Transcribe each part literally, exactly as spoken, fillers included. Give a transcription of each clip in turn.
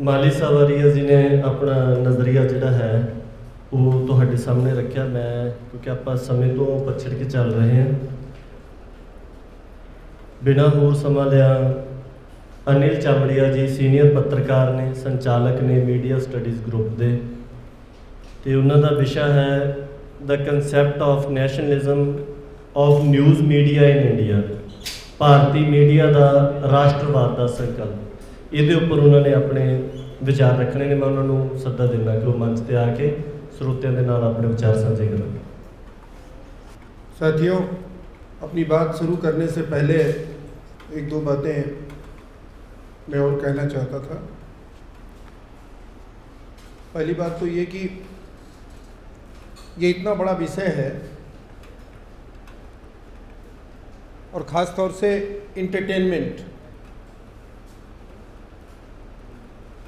मालिसा वरिया जी ने अपना नज़रिया जोड़ा है वो तो हमारे सामने रखा। मैं क्योंकि आप समय तो पछड़ के चल रहे हैं बिना होर समा लिया। अनिल चामड़िया जी सीनियर पत्रकार ने, संचालक ने मीडिया स्टडीज़ ग्रुप दे, तो उन्होंने विषय है the concept of nationalism of news media in India, भारतीय मीडिया का राष्ट्रवाद का संकल्प। ये उपर उन्होंने अपने विचार रखने ने। मैं उन्होंने सदा देना कि वो मंच पर आके स्रोतियों के नाल अपने विचार साझे करें। साथियों, अपनी बात शुरू करने से पहले एक दो बातें मैं और कहना चाहता था। पहली बात तो ये कि ये इतना बड़ा विषय है और ख़ास तौर से इंटरटेनमेंट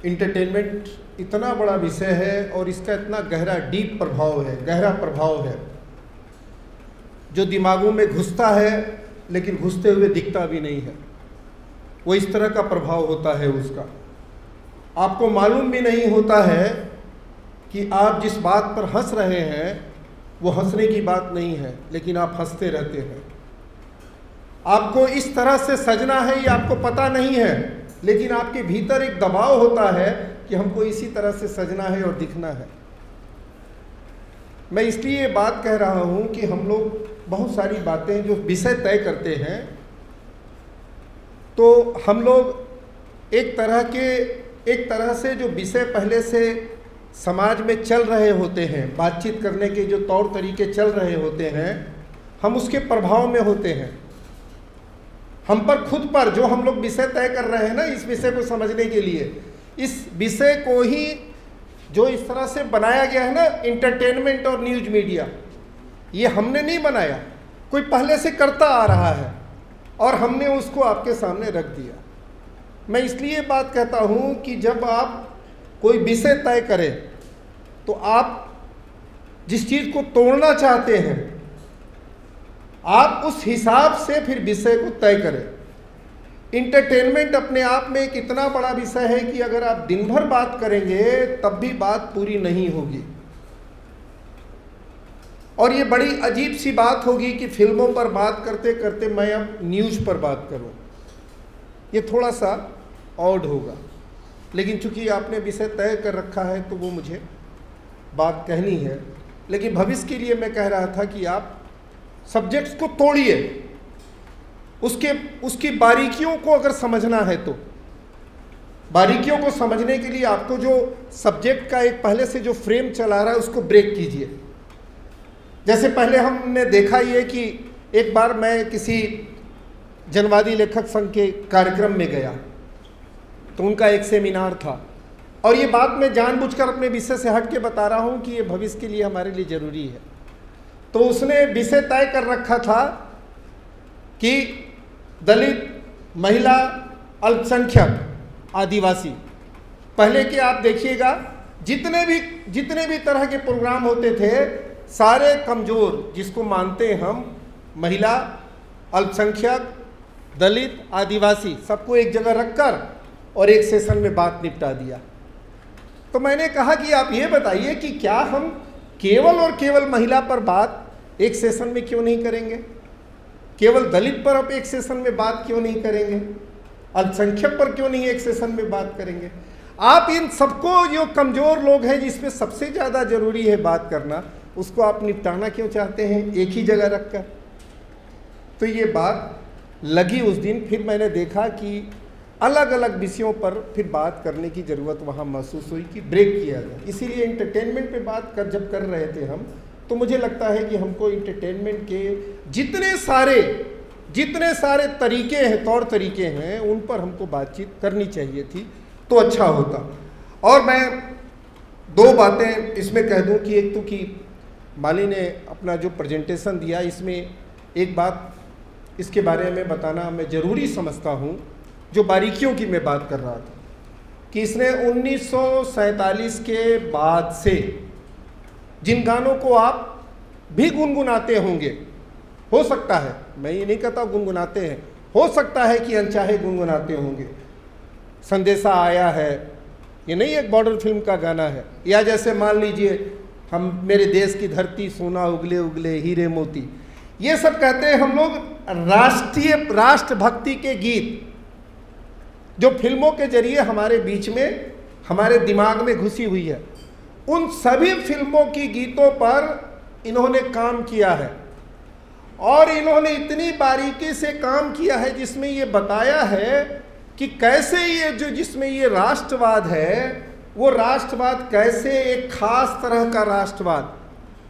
इंटरटेनमेंट इतना बड़ा विषय है और इसका इतना गहरा डीप प्रभाव है, गहरा प्रभाव है जो दिमागों में घुसता है लेकिन घुसते हुए दिखता भी नहीं है। वो इस तरह का प्रभाव होता है उसका, आपको मालूम भी नहीं होता है कि आप जिस बात पर हंस रहे हैं वो हंसने की बात नहीं है, लेकिन आप हंसते रहते हैं। आपको इस तरह से सजना है ये आपको पता नहीं है, लेकिन आपके भीतर एक दबाव होता है कि हमको इसी तरह से सजना है और दिखना है। मैं इसलिए ये बात कह रहा हूँ कि हम लोग बहुत सारी बातें जो विषय तय करते हैं तो हम लोग एक तरह के एक तरह से जो विषय पहले से समाज में चल रहे होते हैं, बातचीत करने के जो तौर तरीके चल रहे होते हैं, हम उसके प्रभाव में होते हैं। हम पर खुद पर जो हम लोग विषय तय कर रहे हैं ना, इस विषय को समझने के लिए इस विषय को ही जो इस तरह से बनाया गया है ना, इंटरटेनमेंट और न्यूज़ मीडिया, ये हमने नहीं बनाया, कोई पहले से करता आ रहा है और हमने उसको आपके सामने रख दिया। मैं इसलिए बात कहता हूँ कि जब आप कोई विषय तय करें तो आप जिस चीज़ को तोड़ना चाहते हैं आप उस हिसाब से फिर विषय को तय करें। इंटरटेनमेंट अपने आप में एक इतना बड़ा विषय है कि अगर आप दिन भर बात करेंगे तब भी बात पूरी नहीं होगी। और ये बड़ी अजीब सी बात होगी कि फिल्मों पर बात करते करते मैं अब न्यूज़ पर बात करूं, ये थोड़ा सा ऑड होगा, लेकिन चूंकि आपने विषय तय कर रखा है तो वो मुझे बात कहनी है। लेकिन भविष्य के लिए मैं कह रहा था कि आप सब्जेक्ट्स को तोड़िए, उसके उसकी बारीकियों को अगर समझना है तो। बारीकियों को समझने के लिए आपको जो सब्जेक्ट का एक पहले से जो फ्रेम चला रहा है उसको ब्रेक कीजिए। जैसे पहले हमने देखा ये कि एक बार मैं किसी जनवादी लेखक संघ के कार्यक्रम में गया तो उनका एक सेमिनार था, और ये बात मैं जानबूझकर अपने विषय से हट के बता रहा हूँ कि ये भविष्य के लिए हमारे लिए ज़रूरी है। तो उसने विषय तय कर रखा था कि दलित, महिला, अल्पसंख्यक, आदिवासी। पहले के आप देखिएगा जितने भी जितने भी तरह के प्रोग्राम होते थे सारे कमज़ोर जिसको मानते हैं हम, महिला, अल्पसंख्यक, दलित, आदिवासी, सबको एक जगह रखकर और एक सेशन में बात निपटा दिया। तो मैंने कहा कि आप ये बताइए कि क्या हम केवल और केवल महिला पर बात एक सेशन में क्यों नहीं करेंगे, केवल दलित पर आप एक सेशन में बात क्यों नहीं करेंगे, अल्पसंख्यक पर क्यों नहीं एक सेशन में बात करेंगे। आप इन सबको जो कमज़ोर लोग हैं जिसमें सबसे ज़्यादा ज़रूरी है बात करना, उसको आप निपटाना क्यों चाहते हैं एक ही जगह रखकर। तो ये बात लगी उस दिन। फिर मैंने देखा कि अलग अलग विषयों पर फिर बात करने की ज़रूरत वहाँ महसूस हुई कि ब्रेक किया जाए। इसीलिए इंटरटेनमेंट पे बात कर जब कर रहे थे हम, तो मुझे लगता है कि हमको इंटरटेनमेंट के जितने सारे जितने सारे तरीके हैं, तौर तरीके हैं, उन पर हमको बातचीत करनी चाहिए थी तो अच्छा होता। और मैं दो बातें इसमें कह दूँ कि एक तो कि माली ने अपना जो प्रेजेंटेशन दिया इसमें एक बात इसके बारे में बताना मैं ज़रूरी समझता हूँ, जो बारीकियों की मैं बात कर रहा था कि इसने उन्नीस सौ सैंतालीस के बाद से जिन गानों को आप भी गुनगुनाते होंगे, हो सकता है, मैं ये नहीं कहता गुनगुनाते हैं, हो सकता है कि अनचाहे गुनगुनाते होंगे, संदेशा आया है, ये नहीं एक बॉर्डर फिल्म का गाना है। या जैसे मान लीजिए हम मेरे देश की धरती सोना उगले उगले हीरे मोती, ये सब कहते हैं हम लोग राष्ट्रीय राष्ट्रभक्ति के गीत जो फिल्मों के जरिए हमारे बीच में हमारे दिमाग में घुसी हुई है, उन सभी फिल्मों की गीतों पर इन्होंने काम किया है। और इन्होंने इतनी बारीकी से काम किया है जिसमें ये बताया है कि कैसे ये जो जिसमें ये राष्ट्रवाद है वो राष्ट्रवाद कैसे एक ख़ास तरह का राष्ट्रवाद,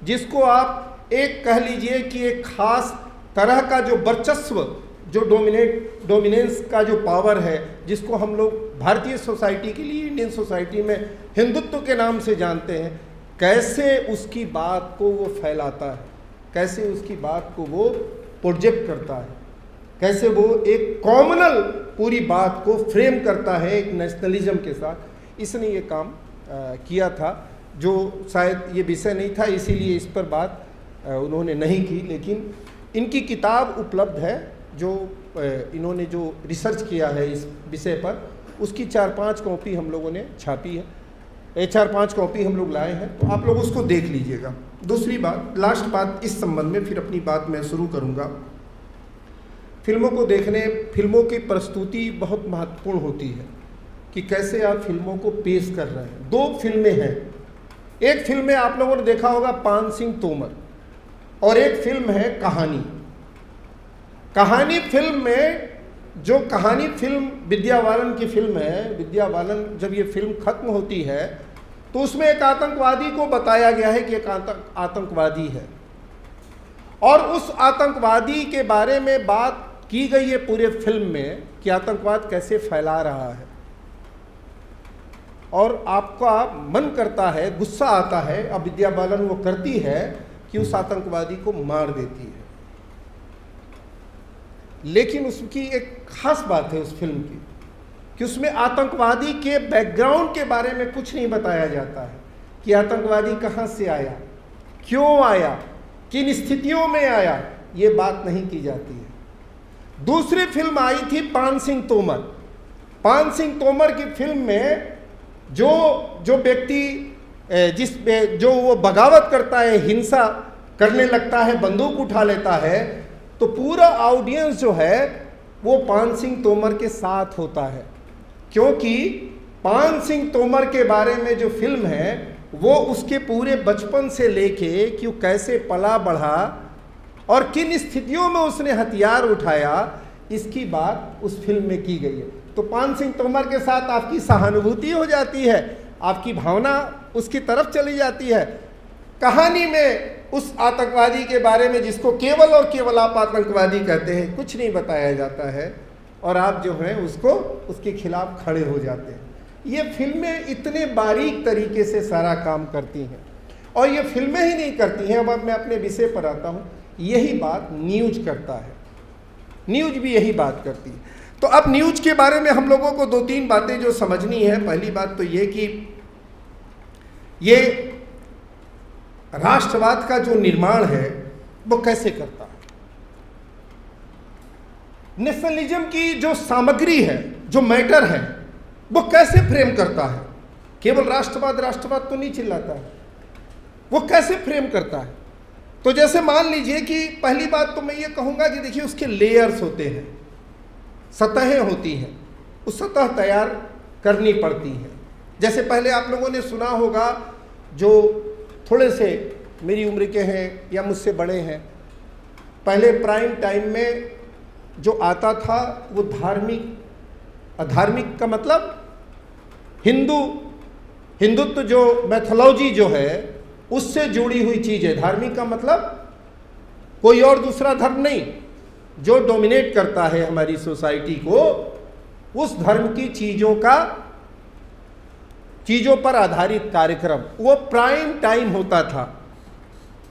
जिसको आप एक कह लीजिए कि एक ख़ास तरह का जो वर्चस्व जो डोमिनेट डोमिनेंस का जो पावर है, जिसको हम लोग भारतीय सोसाइटी के लिए इंडियन सोसाइटी में हिंदुत्व के नाम से जानते हैं, कैसे उसकी बात को वो फैलाता है, कैसे उसकी बात को वो प्रोजेक्ट करता है, कैसे वो एक कॉमनल पूरी बात को फ्रेम करता है एक नेशनलिज्म के साथ। इसने ये काम आ, किया था जो शायद ये विषय नहीं था, इसीलिए इस पर बात आ, उन्होंने नहीं की। लेकिन इनकी किताब उपलब्ध है जो आ, इन्होंने जो रिसर्च किया है इस विषय पर, उसकी चार पांच कॉपी हम लोगों ने छापी है, ये चार पांच कॉपी हम लोग लाए हैं, तो आप लोग उसको देख लीजिएगा। दूसरी बात, लास्ट बात इस संबंध में, फिर अपनी बात मैं शुरू करूंगा। फिल्मों को देखने, फिल्मों की प्रस्तुति बहुत महत्वपूर्ण होती है कि कैसे आप फिल्मों को पेश कर रहे हैं। दो फिल्में हैं, एक फिल्म में आप लोगों ने देखा होगा पान सिंह तोमर, और एक फिल्म है कहानी। कहानी फिल्म में जो कहानी फिल्म विद्या बालन की फिल्म है, विद्या बालन जब ये फिल्म खत्म होती है तो उसमें एक आतंकवादी को बताया गया है कि एक आतंकवादी है, और उस आतंकवादी के बारे में बात की गई है पूरे फिल्म में कि आतंकवाद कैसे फैला रहा है। और आपका मन करता है, गुस्सा आता है, अब विद्या बालन वो करती है कि उस आतंकवादी को मार देती है। लेकिन उसकी एक खास बात है उस फिल्म की कि उसमें आतंकवादी के बैकग्राउंड के बारे में कुछ नहीं बताया जाता है कि आतंकवादी कहाँ से आया, क्यों आया, किन स्थितियों में आया, ये बात नहीं की जाती है। दूसरी फिल्म आई थी पान सिंह तोमर। पान सिंह तोमर की फिल्म में जो जो व्यक्ति जिस जो वो बगावत करता है, हिंसा करने लगता है, बंदूक उठा लेता है, तो पूरा ऑडियंस जो है वो पान सिंह तोमर के साथ होता है, क्योंकि पान सिंह तोमर के बारे में जो फिल्म है वो उसके पूरे बचपन से लेके कि वो कैसे पला बढ़ा और किन स्थितियों में उसने हथियार उठाया, इसकी बात उस फिल्म में की गई है। तो पान सिंह तोमर के साथ आपकी सहानुभूति हो जाती है, आपकी भावना उसकी तरफ चली जाती है। कहानी में उस आतंकवादी के बारे में, जिसको केवल और केवल आप आतंकवादी कहते हैं, कुछ नहीं बताया जाता है और आप जो हैं उसको उसके खिलाफ खड़े हो जाते हैं। ये फिल्में इतने बारीक तरीके से सारा काम करती हैं, और ये फिल्में ही नहीं करती हैं। अब अब मैं अपने विषय पर आता हूँ। यही बात न्यूज करता है, न्यूज भी यही बात करती है। तो अब न्यूज के बारे में हम लोगों को दो तीन बातें जो समझनी है। पहली बात तो ये कि ये राष्ट्रवाद का जो निर्माण है वो कैसे करता है। नेशनलिज्म की जो सामग्री है, जो मैटर है, वो कैसे फ्रेम करता है। केवल राष्ट्रवाद राष्ट्रवाद तो नहीं चिल्लाता है, वो कैसे फ्रेम करता है। तो जैसे मान लीजिए कि पहली बात तो मैं ये कहूँगा कि देखिए उसके लेयर्स होते हैं, सतहें होती हैं, उस सतह तैयार करनी पड़ती है। जैसे पहले आप लोगों ने सुना होगा, जो थोड़े से मेरी उम्र के हैं या मुझसे बड़े हैं, पहले प्राइम टाइम में जो आता था वो धार्मिक, अधार्मिक का मतलब हिंदू हिंदुत्व जो मैथोलॉजी जो है उससे जुड़ी हुई चीज़ है। धार्मिक का मतलब कोई और दूसरा धर्म नहीं, जो डोमिनेट करता है हमारी सोसाइटी को, उस धर्म की चीज़ों का चीज़ों पर आधारित कार्यक्रम, वो प्राइम टाइम होता था,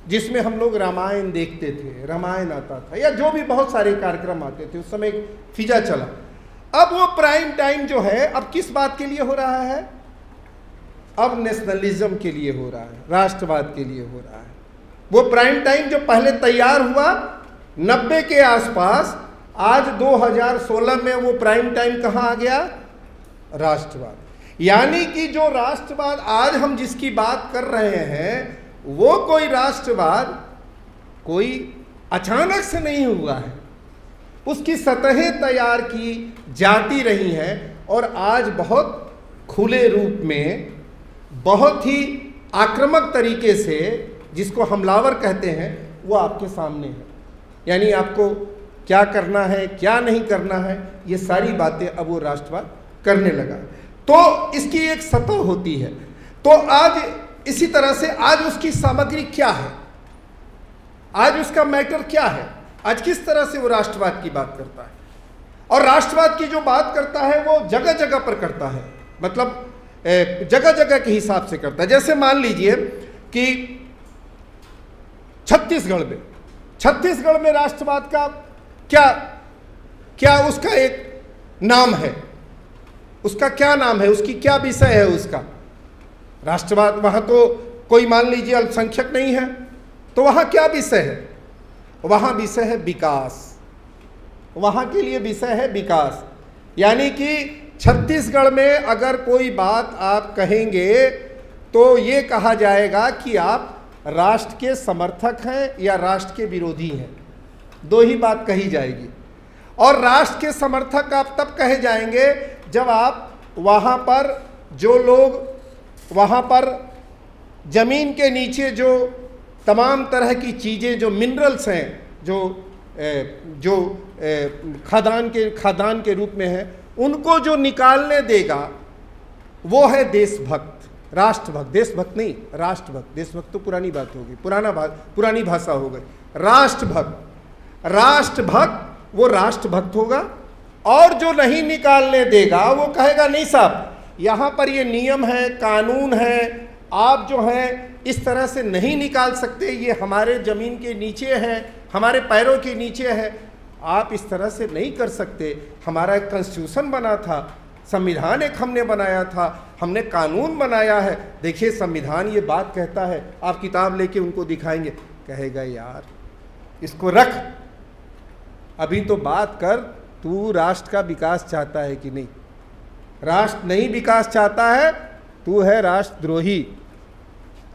जिसमें हम लोग रामायण देखते थे, रामायण आता था, या जो भी बहुत सारे कार्यक्रम आते थे। उस समय एक फिजा चला। अब वो प्राइम टाइम जो है अब किस बात के लिए हो रहा है? अब नेशनलिज्म के लिए हो रहा है, राष्ट्रवाद के लिए हो रहा है। वो प्राइम टाइम जो पहले तैयार हुआ नब्बे के आसपास, आज दो हज़ार सोलह में वो प्राइम टाइम कहाँ आ गया? राष्ट्रवाद। यानी कि जो राष्ट्रवाद आज हम जिसकी बात कर रहे हैं वो कोई राष्ट्रवाद कोई अचानक से नहीं हुआ है, उसकी सतहें तैयार की जाती रही हैं और आज बहुत खुले रूप में बहुत ही आक्रामक तरीके से जिसको हमलावर कहते हैं वो आपके सामने है। यानी आपको क्या करना है क्या नहीं करना है ये सारी बातें अब वो राष्ट्रवाद करने लगा, तो इसकी एक सतह होती है। तो आज इसी तरह से आज उसकी सामग्री क्या है, आज उसका मैटर क्या है, आज किस तरह से वो राष्ट्रवाद की बात करता है। और राष्ट्रवाद की जो बात करता है वो जगह जगह पर करता है, मतलब जगह जगह के हिसाब से करता है। जैसे मान लीजिए कि छत्तीसगढ़ में छत्तीसगढ़ में राष्ट्रवाद का क्या क्या उसका एक नाम है, उसका क्या नाम है, उसकी क्या विषय है उसका राष्ट्रवाद। वहाँ तो कोई मान लीजिए अल्पसंख्यक नहीं है तो वहाँ क्या विषय है, वहाँ विषय है विकास, वहाँ के लिए विषय है विकास। यानी कि छत्तीसगढ़ में अगर कोई बात आप कहेंगे तो ये कहा जाएगा कि आप राष्ट्र के समर्थक हैं या राष्ट्र के विरोधी हैं, दो ही बात कही जाएगी। और राष्ट्र के समर्थक आप तब कहे जाएंगे जब आप वहाँ पर जो लोग वहाँ पर ज़मीन के नीचे जो तमाम तरह की चीज़ें जो मिनरल्स हैं जो ए, जो ए, खदान के खदान के रूप में हैं उनको जो निकालने देगा वो है देशभक्त, राष्ट्रभक्त। देशभक्त नहीं राष्ट्रभक्त, देशभक्त तो पुरानी बात होगी, पुराना बात पुरानी भाषा हो गई। राष्ट्रभक्त राष्ट्रभक्त वो राष्ट्रभक्त होगा। और जो नहीं निकालने देगा वो कहेगा नहीं साहब यहाँ पर ये नियम है कानून है, आप जो हैं इस तरह से नहीं निकाल सकते, ये हमारे ज़मीन के नीचे है हमारे पैरों के नीचे है, आप इस तरह से नहीं कर सकते। हमारा एक कॉन्स्टिट्यूशन बना था, संविधान एक हमने बनाया था, हमने कानून बनाया है, देखिए संविधान ये बात कहता है। आप किताब लेके उनको दिखाएंगे, कहेगा यार इसको रख, अभी तो बात कर, तू राष्ट्र का विकास चाहता है कि नहीं। राष्ट्र नहीं विकास चाहता है, तू है राष्ट्रद्रोही,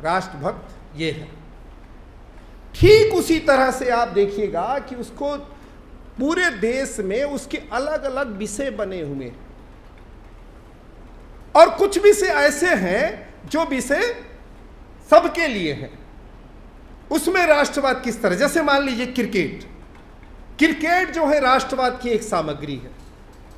राष्ट्रभक्त ये है। ठीक उसी तरह से आप देखिएगा कि उसको पूरे देश में उसके अलग अलग विषय बने हुए हैं और कुछ विषय ऐसे हैं जो विषय सबके लिए हैं, उसमें राष्ट्रवाद किस तरह। जैसे मान लीजिए क्रिकेट, क्रिकेट जो है राष्ट्रवाद की एक सामग्री है।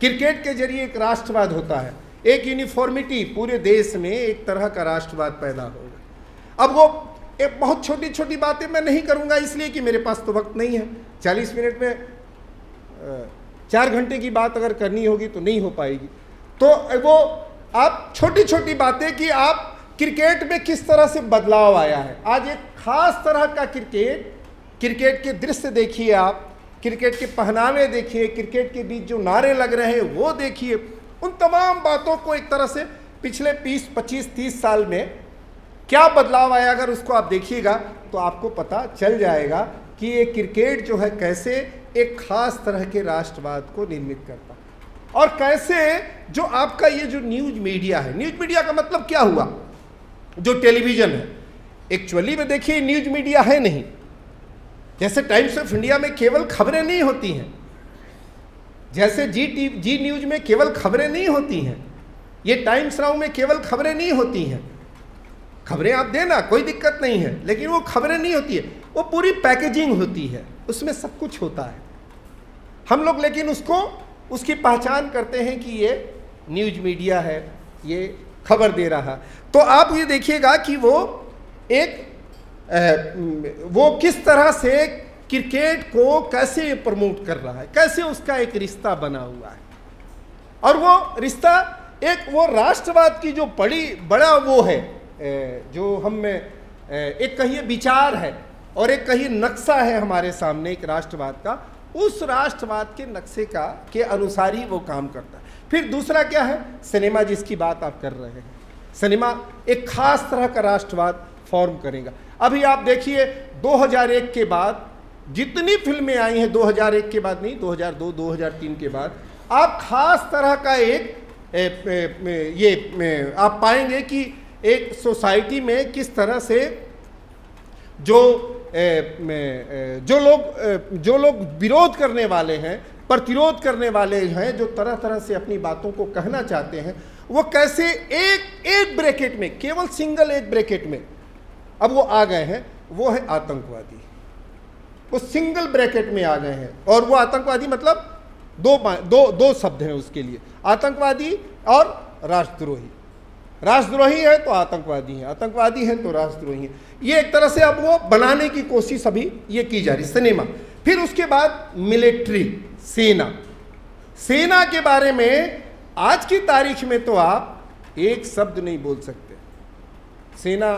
क्रिकेट के जरिए एक राष्ट्रवाद होता है, एक यूनिफॉर्मिटी पूरे देश में एक तरह का राष्ट्रवाद पैदा होगा। अब वो एक बहुत छोटी छोटी बातें मैं नहीं करूंगा इसलिए कि मेरे पास तो वक्त नहीं है, चालीस मिनट में चार घंटे की बात अगर करनी होगी तो नहीं हो पाएगी। तो वो आप छोटी छोटी बातें कि आप क्रिकेट में किस तरह से बदलाव आया है। आज एक खास तरह का क्रिकेट, क्रिकेट के दृश्य देखिए आप, क्रिकेट के पहनावे देखिए, क्रिकेट के बीच जो नारे लग रहे हैं वो देखिए, उन तमाम बातों को एक तरह से पिछले बीस पच्चीस तीस साल में क्या बदलाव आया अगर उसको आप देखिएगा तो आपको पता चल जाएगा कि ये क्रिकेट जो है कैसे एक खास तरह के राष्ट्रवाद को निर्मित करता और कैसे जो आपका ये जो न्यूज मीडिया है, न्यूज मीडिया का मतलब क्या हुआ, जो टेलीविज़न है। एक्चुअली में देखिए न्यूज मीडिया है नहीं, जैसे टाइम्स ऑफ इंडिया में केवल खबरें नहीं होती हैं, जैसे जी टी जी न्यूज में केवल खबरें नहीं होती हैं, ये टाइम्स नाउ में केवल खबरें नहीं होती हैं। खबरें आप देना कोई दिक्कत नहीं है, लेकिन वो खबरें नहीं होती है, वो पूरी पैकेजिंग होती है, उसमें सब कुछ होता है। हम लोग लेकिन उसको उसकी पहचान करते हैं कि ये न्यूज मीडिया है, ये खबर दे रहा। तो आप ये देखिएगा कि वो एक ए, वो किस तरह से क्रिकेट को कैसे प्रमोट कर रहा है, कैसे उसका एक रिश्ता बना हुआ है। और वो रिश्ता एक वो राष्ट्रवाद की जो बड़ी बड़ा वो है जो हम में एक कहिए विचार है और एक कहिए नक्शा है हमारे सामने एक राष्ट्रवाद का, उस राष्ट्रवाद के नक्शे का के अनुसार ही वो काम करता है। फिर दूसरा क्या है, सिनेमा, जिसकी बात आप कर रहे हैं। सिनेमा एक खास तरह का राष्ट्रवाद फॉर्म करेगा। अभी आप देखिए दो हज़ार एक के बाद जितनी फिल्में आई हैं, दो हज़ार एक के बाद नहीं, दो हज़ार दो दो हज़ार तीन के बाद आप खास तरह का एक ये आप पाएंगे कि एक सोसाइटी में किस तरह से जो जो लोग जो लोग विरोध करने वाले हैं, प्रतिरोध करने वाले हैं, जो तरह तरह से अपनी बातों को कहना चाहते हैं, वो कैसे एक एक ब्रैकेट में, केवल सिंगल एक ब्रैकेट में अब वो आ गए हैं, वो है आतंकवादी। वो सिंगल ब्रैकेट में आ गए हैं, और वो आतंकवादी मतलब दो दो दो शब्द हैं उसके लिए, आतंकवादी और राष्ट्रद्रोही। राष्ट्रद्रोही है तो आतंकवादी है, आतंकवादी है तो राष्ट्रद्रोही है। ये एक तरह से अब वो बनाने की कोशिश अभी ये की जा रही सिनेमा। फिर उसके बाद मिलिट्री, सेना। सेना के बारे में आज की तारीख में तो आप एक शब्द नहीं बोल सकते। सेना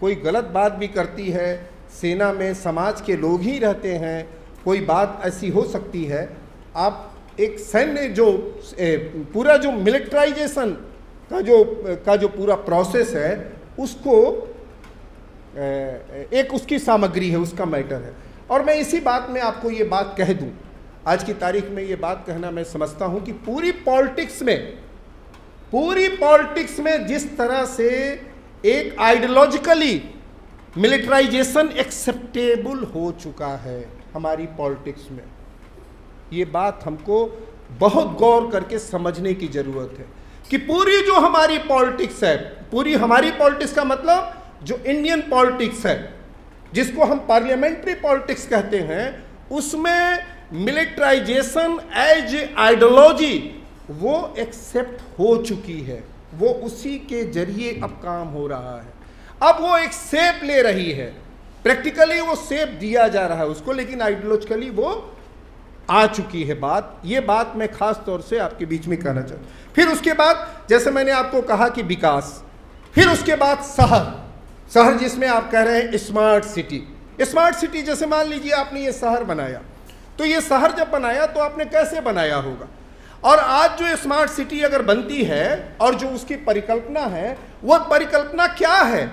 कोई गलत बात भी करती है, सेना में समाज के लोग ही रहते हैं, कोई बात ऐसी हो सकती है, आप एक सैन्य जो पूरा जो मिलिट्राइजेशन का जो का जो पूरा प्रोसेस है, उसको एक उसकी सामग्री है, उसका मैटर है। और मैं इसी बात में आपको ये बात कह दूं, आज की तारीख में ये बात कहना मैं समझता हूं कि पूरी पॉलिटिक्स में पूरी पॉलिटिक्स में जिस तरह से एक आइडियोलॉजिकली मिलिट्राइजेशन एक्सेप्टेबल हो चुका है हमारी पॉलिटिक्स में, ये बात हमको बहुत गौर करके समझने की ज़रूरत है कि पूरी जो हमारी पॉलिटिक्स है, पूरी हमारी पॉलिटिक्स का मतलब जो इंडियन पॉलिटिक्स है, जिसको हम पार्लियामेंट्री पॉलिटिक्स कहते हैं, उसमें मिलिट्राइजेशन एज ए आइडियोलॉजी वो एक्सेप्ट हो चुकी है, वो उसी के जरिए अब काम हो रहा है, अब वो एक शेप ले रही है, प्रैक्टिकली वो शेप दिया जा रहा है उसको, लेकिन आइडियोलॉजिकली वो आ चुकी है बात। ये बात मैं खास तौर से आपके बीच में कहना चाहता हूँ। फिर उसके बाद जैसे मैंने आपको कहा कि विकास, फिर उसके बाद शहर, शहर जिसमें आप कह रहे हैं स्मार्ट सिटी। स्मार्ट सिटी जैसे मान लीजिए आपने ये शहर बनाया, तो ये शहर जब बनाया तो आपने कैसे बनाया होगा, और आज जो स्मार्ट सिटी अगर बनती है और जो उसकी परिकल्पना है, वो परिकल्पना क्या है,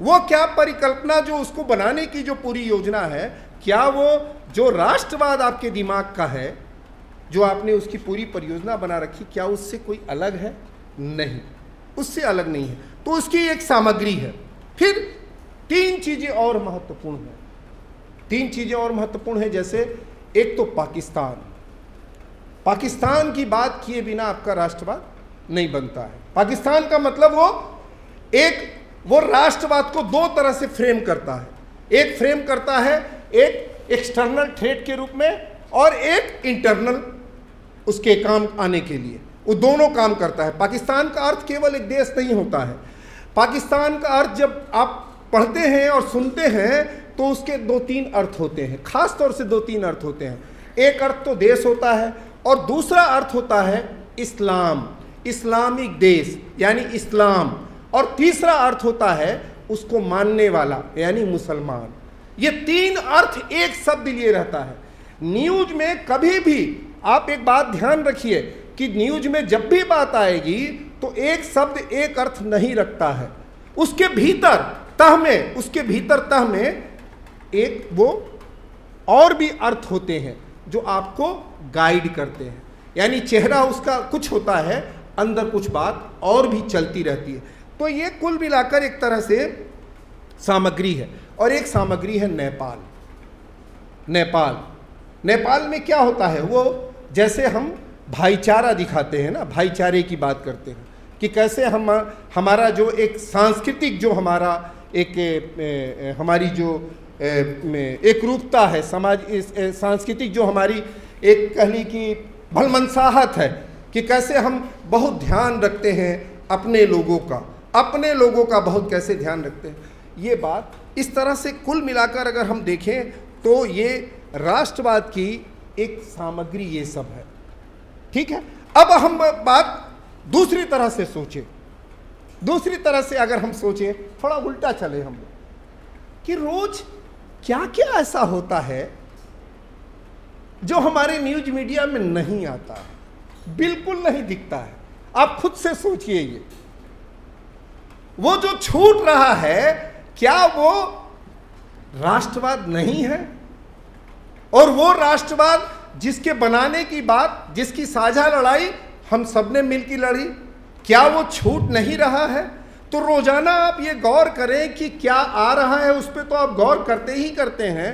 वो क्या परिकल्पना जो उसको बनाने की जो पूरी योजना है, क्या वो जो राष्ट्रवाद आपके दिमाग का है, जो आपने उसकी पूरी परियोजना बना रखी, क्या उससे कोई अलग है? नहीं, उससे अलग नहीं है, तो उसकी एक सामग्री है। फिर तीन चीज़ें और महत्वपूर्ण हैं, तीन चीज़ें और महत्वपूर्ण हैं, जैसे एक तो पाकिस्तान, पाकिस्तान की बात किए बिना आपका राष्ट्रवाद नहीं बनता है। पाकिस्तान का मतलब वो एक वो राष्ट्रवाद को दो तरह से फ्रेम करता है, एक फ्रेम करता है एक एक्सटर्नल थ्रेट के रूप में और एक इंटरनल उसके काम आने के लिए, वो दोनों काम करता है। पाकिस्तान का अर्थ केवल एक देश नहीं होता है, पाकिस्तान का अर्थ जब आप पढ़ते हैं और सुनते हैं तो उसके दो तीन अर्थ होते हैं, खास तौर से दो तीन अर्थ होते हैं। एक अर्थ तो देश होता है और दूसरा अर्थ होता है इस्लाम, इस्लामिक देश यानी इस्लाम, और तीसरा अर्थ होता है उसको मानने वाला यानी मुसलमान। ये तीन अर्थ एक शब्द लिए रहता है। न्यूज में कभी भी आप एक बात ध्यान रखिए कि न्यूज में जब भी बात आएगी तो एक शब्द एक अर्थ नहीं रखता है, उसके भीतर तह में उसके भीतर तह में एक वो और भी अर्थ होते हैं जो आपको गाइड करते हैं, यानी चेहरा उसका कुछ होता है, अंदर कुछ बात और भी चलती रहती है। तो ये कुल मिलाकर एक तरह से सामग्री है। और एक सामग्री है नेपाल। नेपाल नेपाल में क्या होता है, वो जैसे हम भाईचारा दिखाते हैं ना, भाईचारे की बात करते हैं कि कैसे हम हमारा जो एक सांस्कृतिक जो हमारा एक ए, ए, हमारी जो एक रूपता है, समाज सांस्कृतिक जो हमारी एक कहली की भलमनसाहत है, कि कैसे हम बहुत ध्यान रखते हैं अपने लोगों का, अपने लोगों का बहुत कैसे ध्यान रखते हैं। ये बात इस तरह से कुल मिलाकर अगर हम देखें तो ये राष्ट्रवाद की एक सामग्री ये सब है, ठीक है। अब हम बात दूसरी तरह से सोचें, दूसरी तरह से अगर हम सोचें, थोड़ा उल्टा चले हम लोग, कि रोज़ क्या क्या ऐसा होता है जो हमारे न्यूज मीडिया में नहीं आता है, बिल्कुल नहीं दिखता है। आप खुद से सोचिए, ये वो जो छूट रहा है क्या वो राष्ट्रवाद नहीं है? और वो राष्ट्रवाद जिसके बनाने की बात, जिसकी साझा लड़ाई हम सब ने मिलकर लड़ी, क्या वो छूट नहीं रहा है? तो रोज़ाना आप ये गौर करें कि क्या आ रहा है, उस पर तो आप गौर करते ही करते हैं,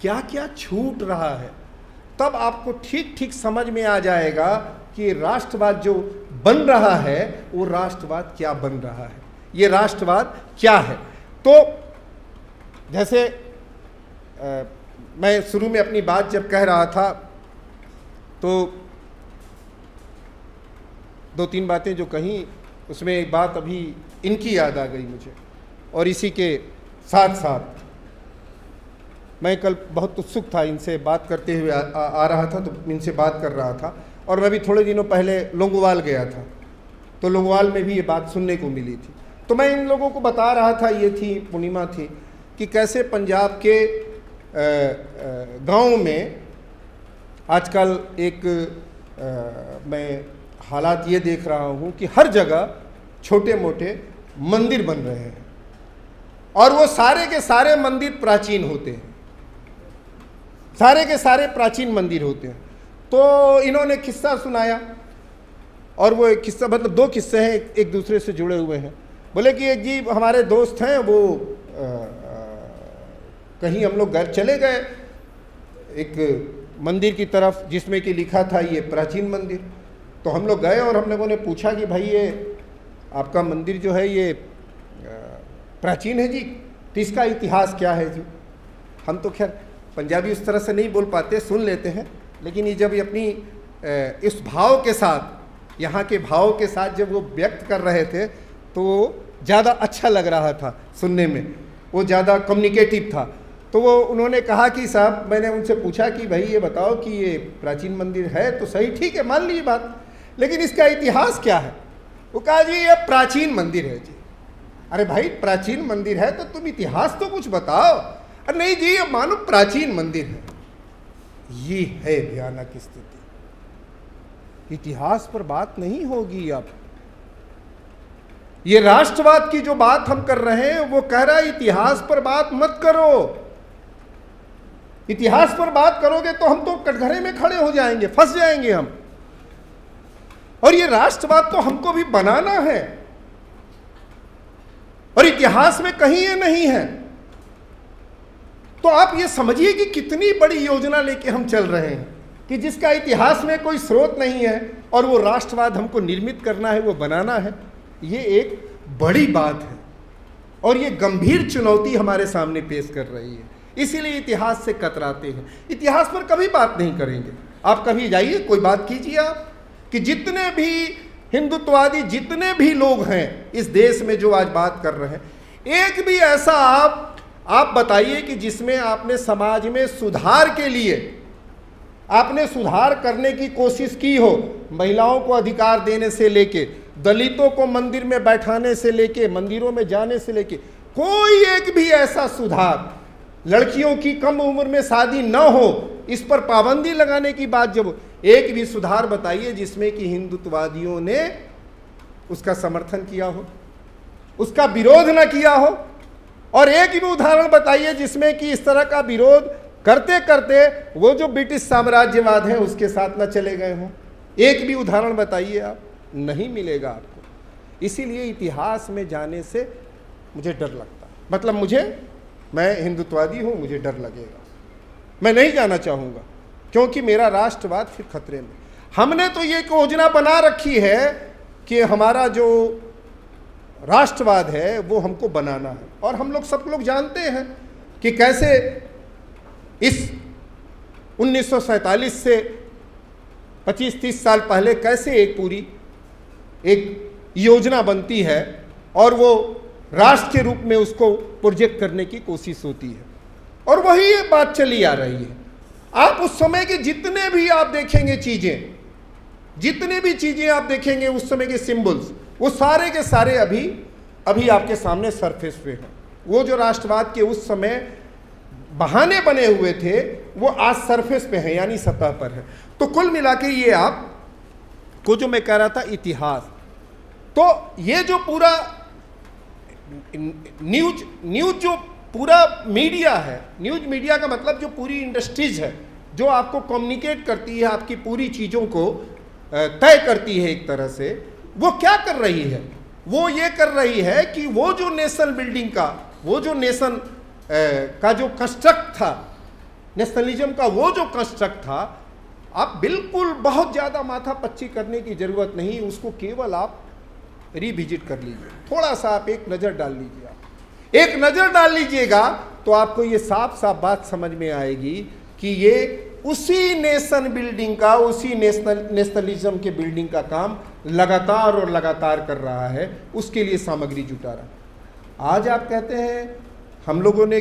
क्या क्या छूट रहा है, तब आपको ठीक ठीक समझ में आ जाएगा कि राष्ट्रवाद जो बन रहा है वो राष्ट्रवाद क्या बन रहा है, ये राष्ट्रवाद क्या है। तो जैसे आ, मैं शुरू में अपनी बात जब कह रहा था तो दो तीन बातें जो कहीं उसमें एक बात अभी इनकी याद आ गई मुझे, और इसी के साथ साथ मैं कल बहुत उत्सुक था इनसे बात करते हुए आ, आ, आ रहा था तो इनसे बात कर रहा था, और मैं भी थोड़े दिनों पहले लोंगोवाल गया था तो लोंगोवाल में भी ये बात सुनने को मिली थी। तो मैं इन लोगों को बता रहा था, ये थी पूर्णिमा थी, कि कैसे पंजाब के गाँव में आजकल एक आ, मैं हालात ये देख रहा हूँ कि हर जगह छोटे मोटे मंदिर बन रहे हैं और वो सारे के सारे मंदिर प्राचीन होते हैं, सारे के सारे प्राचीन मंदिर होते हैं। तो इन्होंने किस्सा सुनाया, और वो एक किस्सा मतलब दो किस्से हैं एक दूसरे से जुड़े हुए हैं। बोले कि एक जी हमारे दोस्त हैं, वो आ, आ, कहीं हम लोग घर चले गए एक मंदिर की तरफ जिसमें कि लिखा था ये प्राचीन मंदिर। तो हम लोग गए और हम लोगों ने पूछा कि भाई ये आपका मंदिर जो है ये प्राचीन है जी, तो इसका इतिहास क्या है जी। हम तो खैर पंजाबी उस तरह से नहीं बोल पाते, सुन लेते हैं, लेकिन ये जब ये अपनी इस भाव के साथ, यहाँ के भाव के साथ जब वो व्यक्त कर रहे थे तो ज़्यादा अच्छा लग रहा था सुनने में, वो ज़्यादा कम्युनिकेटिव था। तो वो उन्होंने कहा कि साहब, मैंने उनसे पूछा कि भाई ये बताओ कि ये प्राचीन मंदिर है तो सही, ठीक है मान लीजिए बात, लेकिन इसका इतिहास क्या है। वो कहा जी ये प्राचीन मंदिर है जी। अरे भाई प्राचीन मंदिर है तो तुम इतिहास तो कुछ बताओ। अरे नहीं जी ये मानो प्राचीन मंदिर है। ये है भयानक स्थिति, इतिहास पर बात नहीं होगी। अब ये राष्ट्रवाद की जो बात हम कर रहे हैं वो कह रहा है इतिहास पर बात मत करो, इतिहास पर बात करोगे तो हम तो कटघरे में खड़े हो जाएंगे, फंस जाएंगे हम। और ये राष्ट्रवाद तो हमको भी बनाना है, और इतिहास में कहीं ये नहीं है। तो आप ये समझिए कि कितनी बड़ी योजना लेके हम चल रहे हैं कि जिसका इतिहास में कोई स्रोत नहीं है, और वो राष्ट्रवाद हमको निर्मित करना है, वो बनाना है। ये एक बड़ी बात है और ये गंभीर चुनौती हमारे सामने पेश कर रही है। इसीलिए इतिहास से कतराते हैं, इतिहास पर कभी बात नहीं करेंगे। आप कभी जाइए, कोई बात कीजिए आप, कि जितने भी हिंदुत्ववादी जितने भी लोग हैं इस देश में जो आज बात कर रहे हैं, एक भी ऐसा आप आप बताइए कि जिसमें आपने समाज में सुधार के लिए आपने सुधार करने की कोशिश की हो। महिलाओं को अधिकार देने से लेके, दलितों को मंदिर में बैठाने से लेके, मंदिरों में जाने से लेके, कोई एक भी ऐसा सुधार, लड़कियों की कम उम्र में शादी न हो इस पर पाबंदी लगाने की बात, जब एक भी सुधार बताइए जिसमें कि हिंदुत्ववादियों ने उसका समर्थन किया हो, उसका विरोध न किया हो। और एक भी उदाहरण बताइए जिसमें कि इस तरह का विरोध करते करते वो जो ब्रिटिश साम्राज्यवाद है उसके साथ न चले गए हों। एक भी उदाहरण बताइए आप, नहीं मिलेगा आपको। इसीलिए इतिहास में जाने से मुझे डर लगता है, मतलब मुझे, मैं हिंदुत्ववादी हूँ, मुझे डर लगेगा, मैं नहीं जाना चाहूँगा, क्योंकि मेरा राष्ट्रवाद फिर खतरे में। हमने तो ये योजना बना रखी है कि हमारा जो राष्ट्रवाद है वो हमको बनाना है, और हम लोग सब लोग जानते हैं कि कैसे इस उन्नीस सौ सैंतालीस से पच्चीस तीस साल पहले कैसे एक पूरी एक योजना बनती है और वो राष्ट्र के रूप में उसको प्रोजेक्ट करने की कोशिश होती है, और वही ये बात चली आ रही है। आप उस समय के जितने भी आप देखेंगे चीज़ें, जितने भी चीज़ें आप देखेंगे उस समय के सिंबल्स, वो सारे के सारे अभी अभी आपके सामने सरफेस पे हैं। वो जो राष्ट्रवाद के उस समय बहाने बने हुए थे वो आज सरफेस पे हैं, यानी सतह पर है। तो कुल मिला के ये आप को जो मैं कह रहा था इतिहास, तो ये जो पूरा न्यूज न्यूज जो पूरा मीडिया है, न्यूज मीडिया का मतलब जो पूरी इंडस्ट्रीज है जो आपको कम्युनिकेट करती है, आपकी पूरी चीज़ों को तय करती है एक तरह से, वो क्या कर रही है, वो ये कर रही है कि वो जो नेशनल बिल्डिंग का, वो जो नेशन का जो कंस्ट्रक्ट था, नेशनलिज्म का वो जो कंस्ट्रक्ट था, आप बिल्कुल बहुत ज़्यादा माथा पच्ची करने की ज़रूरत नहीं, उसको केवल आप रिविजिट कर लीजिए, थोड़ा सा आप एक नज़र डाल लीजिए, आप एक नज़र डाल लीजिएगा तो आपको ये साफ साफ बात समझ में आएगी कि ये उसी नेशन बिल्डिंग का, उसी नेशनल नेशनलिज्म के बिल्डिंग का काम लगातार और लगातार कर रहा है, उसके लिए सामग्री जुटा रहा है। आज आप कहते हैं हम लोगों ने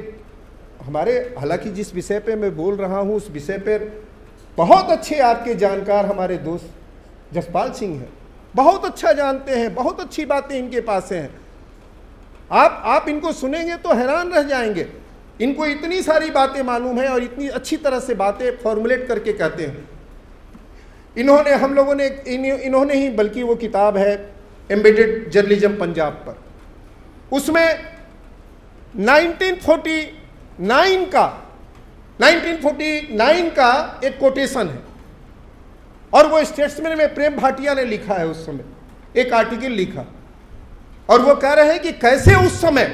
हमारे, हालांकि जिस विषय पे मैं बोल रहा हूँ उस विषय पर बहुत अच्छे आपके जानकार हमारे दोस्त जसपाल सिंह हैं, बहुत अच्छा जानते हैं, बहुत अच्छी बातें इनके पास हैं। आप आप इनको सुनेंगे तो हैरान रह जाएंगे, इनको इतनी सारी बातें मालूम है और इतनी अच्छी तरह से बातें फॉर्मुलेट करके कहते हैं। इन्होंने हम लोगों ने इन, इन्होंने ही बल्कि वो किताब है एम्बेडेड जर्नलिज्म पंजाब पर, उसमें नाइनटीन फोर्टी नाइन का एक कोटेशन है और वो स्टेट्समैन में प्रेम भाटिया ने लिखा है, उस समय एक आर्टिकल लिखा और वो कह रहे हैं कि कैसे उस समय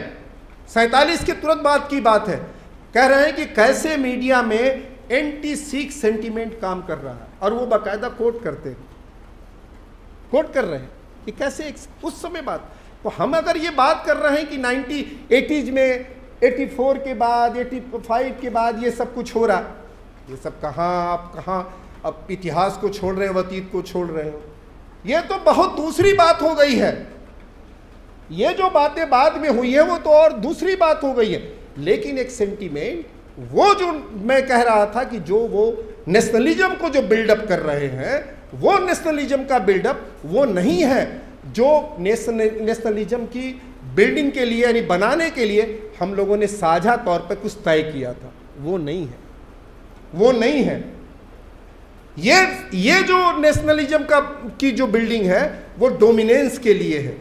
सैंतालीस के तुरंत बाद की बात है, कह रहे हैं कि कैसे मीडिया में एंटी सिख सेंटीमेंट काम कर रहा है और वो बाकायदा कोट करते कोट कर रहे हैं कि कैसे उस समय बात। तो हम अगर ये बात कर रहे हैं कि नाइनटीन एटीज़ में चौरासी के बाद, पचासी के बाद ये सब कुछ हो रहा, ये सब कहाँ, आप कहाँ अब इतिहास को छोड़ रहे हो, अतीत को छोड़ रहे हो, ये तो बहुत दूसरी बात हो गई है। ये जो बातें बाद में हुई है वो तो और दूसरी बात हो गई है, लेकिन एक सेंटीमेंट वो जो मैं कह रहा था कि जो वो नेशनलिज्म को जो बिल्डअप कर रहे हैं, वो नेशनलिज्म का बिल्डअप वो नहीं है जो नेशनलिज्म की बिल्डिंग के लिए यानी बनाने के लिए हम लोगों ने साझा तौर पर कुछ तय किया था, वो नहीं है, वो नहीं है। ये ये जो नेशनलिज्म का की जो बिल्डिंग है वो डोमिनेंस के लिए है,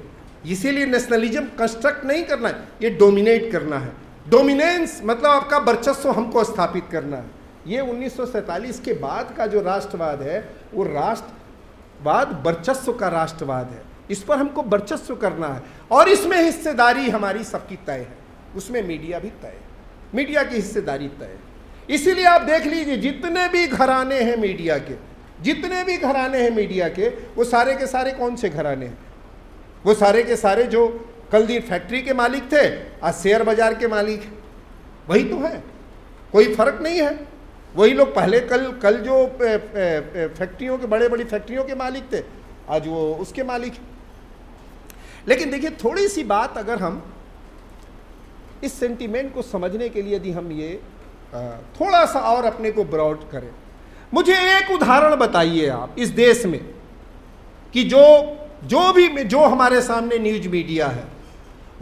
इसीलिए नेशनलिज्म कंस्ट्रक्ट नहीं करना है, ये डोमिनेट करना है। डोमिनेंस मतलब आपका वर्चस्व हमको स्थापित करना है। ये उन्नीस सौ सैंतालीस के बाद का जो राष्ट्रवाद है वो राष्ट्रवाद वर्चस्व का राष्ट्रवाद है, इस पर हमको वर्चस्व करना है और इसमें हिस्सेदारी हमारी सबकी तय है, उसमें मीडिया भी तय है, मीडिया की हिस्सेदारी तय है। इसीलिए आप देख लीजिए जितने भी घराने हैं मीडिया के, जितने भी घराने हैं मीडिया के, वो सारे के सारे कौन से घराने हैं, वो सारे के सारे जो कल दिन फैक्ट्री के मालिक थे आज शेयर बाजार के मालिक, वही तो है, कोई फर्क नहीं है। वही लोग पहले कल कल जो फैक्ट्रियों के, बड़े बड़ी फैक्ट्रियों के मालिक थे, आज वो उसके मालिक। लेकिन देखिए थोड़ी सी बात अगर हम इस सेंटीमेंट को समझने के लिए यदि हम ये थोड़ा सा और अपने को ब्रॉड करें, मुझे एक उदाहरण बताइए आप इस देश में कि जो जो भी जो हमारे सामने न्यूज मीडिया है,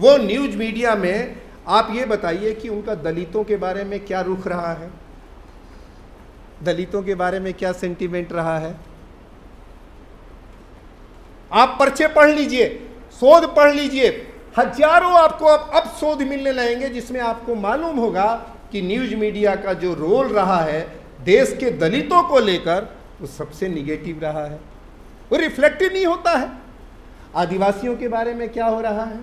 वो न्यूज मीडिया में आप ये बताइए कि उनका दलितों के बारे में क्या रुख रहा है, दलितों के बारे में क्या सेंटीमेंट रहा है। आप पर्चे पढ़ लीजिए, शोध पढ़ लीजिए, हजारों आपको अब अब शोध मिलने लगेंगे जिसमें आपको मालूम होगा कि न्यूज मीडिया का जो रोल रहा है देश के दलितों को लेकर वो सबसे निगेटिव रहा है, वो रिफ्लेक्टेड नहीं होता है। आदिवासियों के बारे में क्या हो रहा है,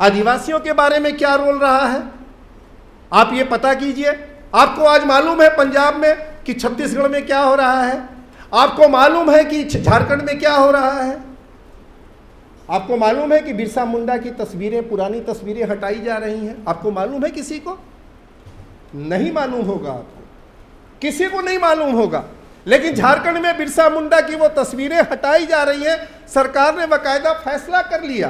आदिवासियों के बारे में क्या रोल रहा है, आप ये पता कीजिए। आपको आज मालूम है पंजाब में कि छत्तीसगढ़ में क्या हो रहा है, आपको मालूम है कि झारखंड में क्या हो रहा है, आपको मालूम है कि बिरसा मुंडा की तस्वीरें, पुरानी तस्वीरें हटाई जा रही हैं, आपको मालूम है? किसी को नहीं मालूम होगा, आपको किसी को नहीं मालूम होगा, लेकिन झारखंड में बिरसा मुंडा की वो तस्वीरें हटाई जा रही हैं, सरकार ने बाकायदा फैसला कर लिया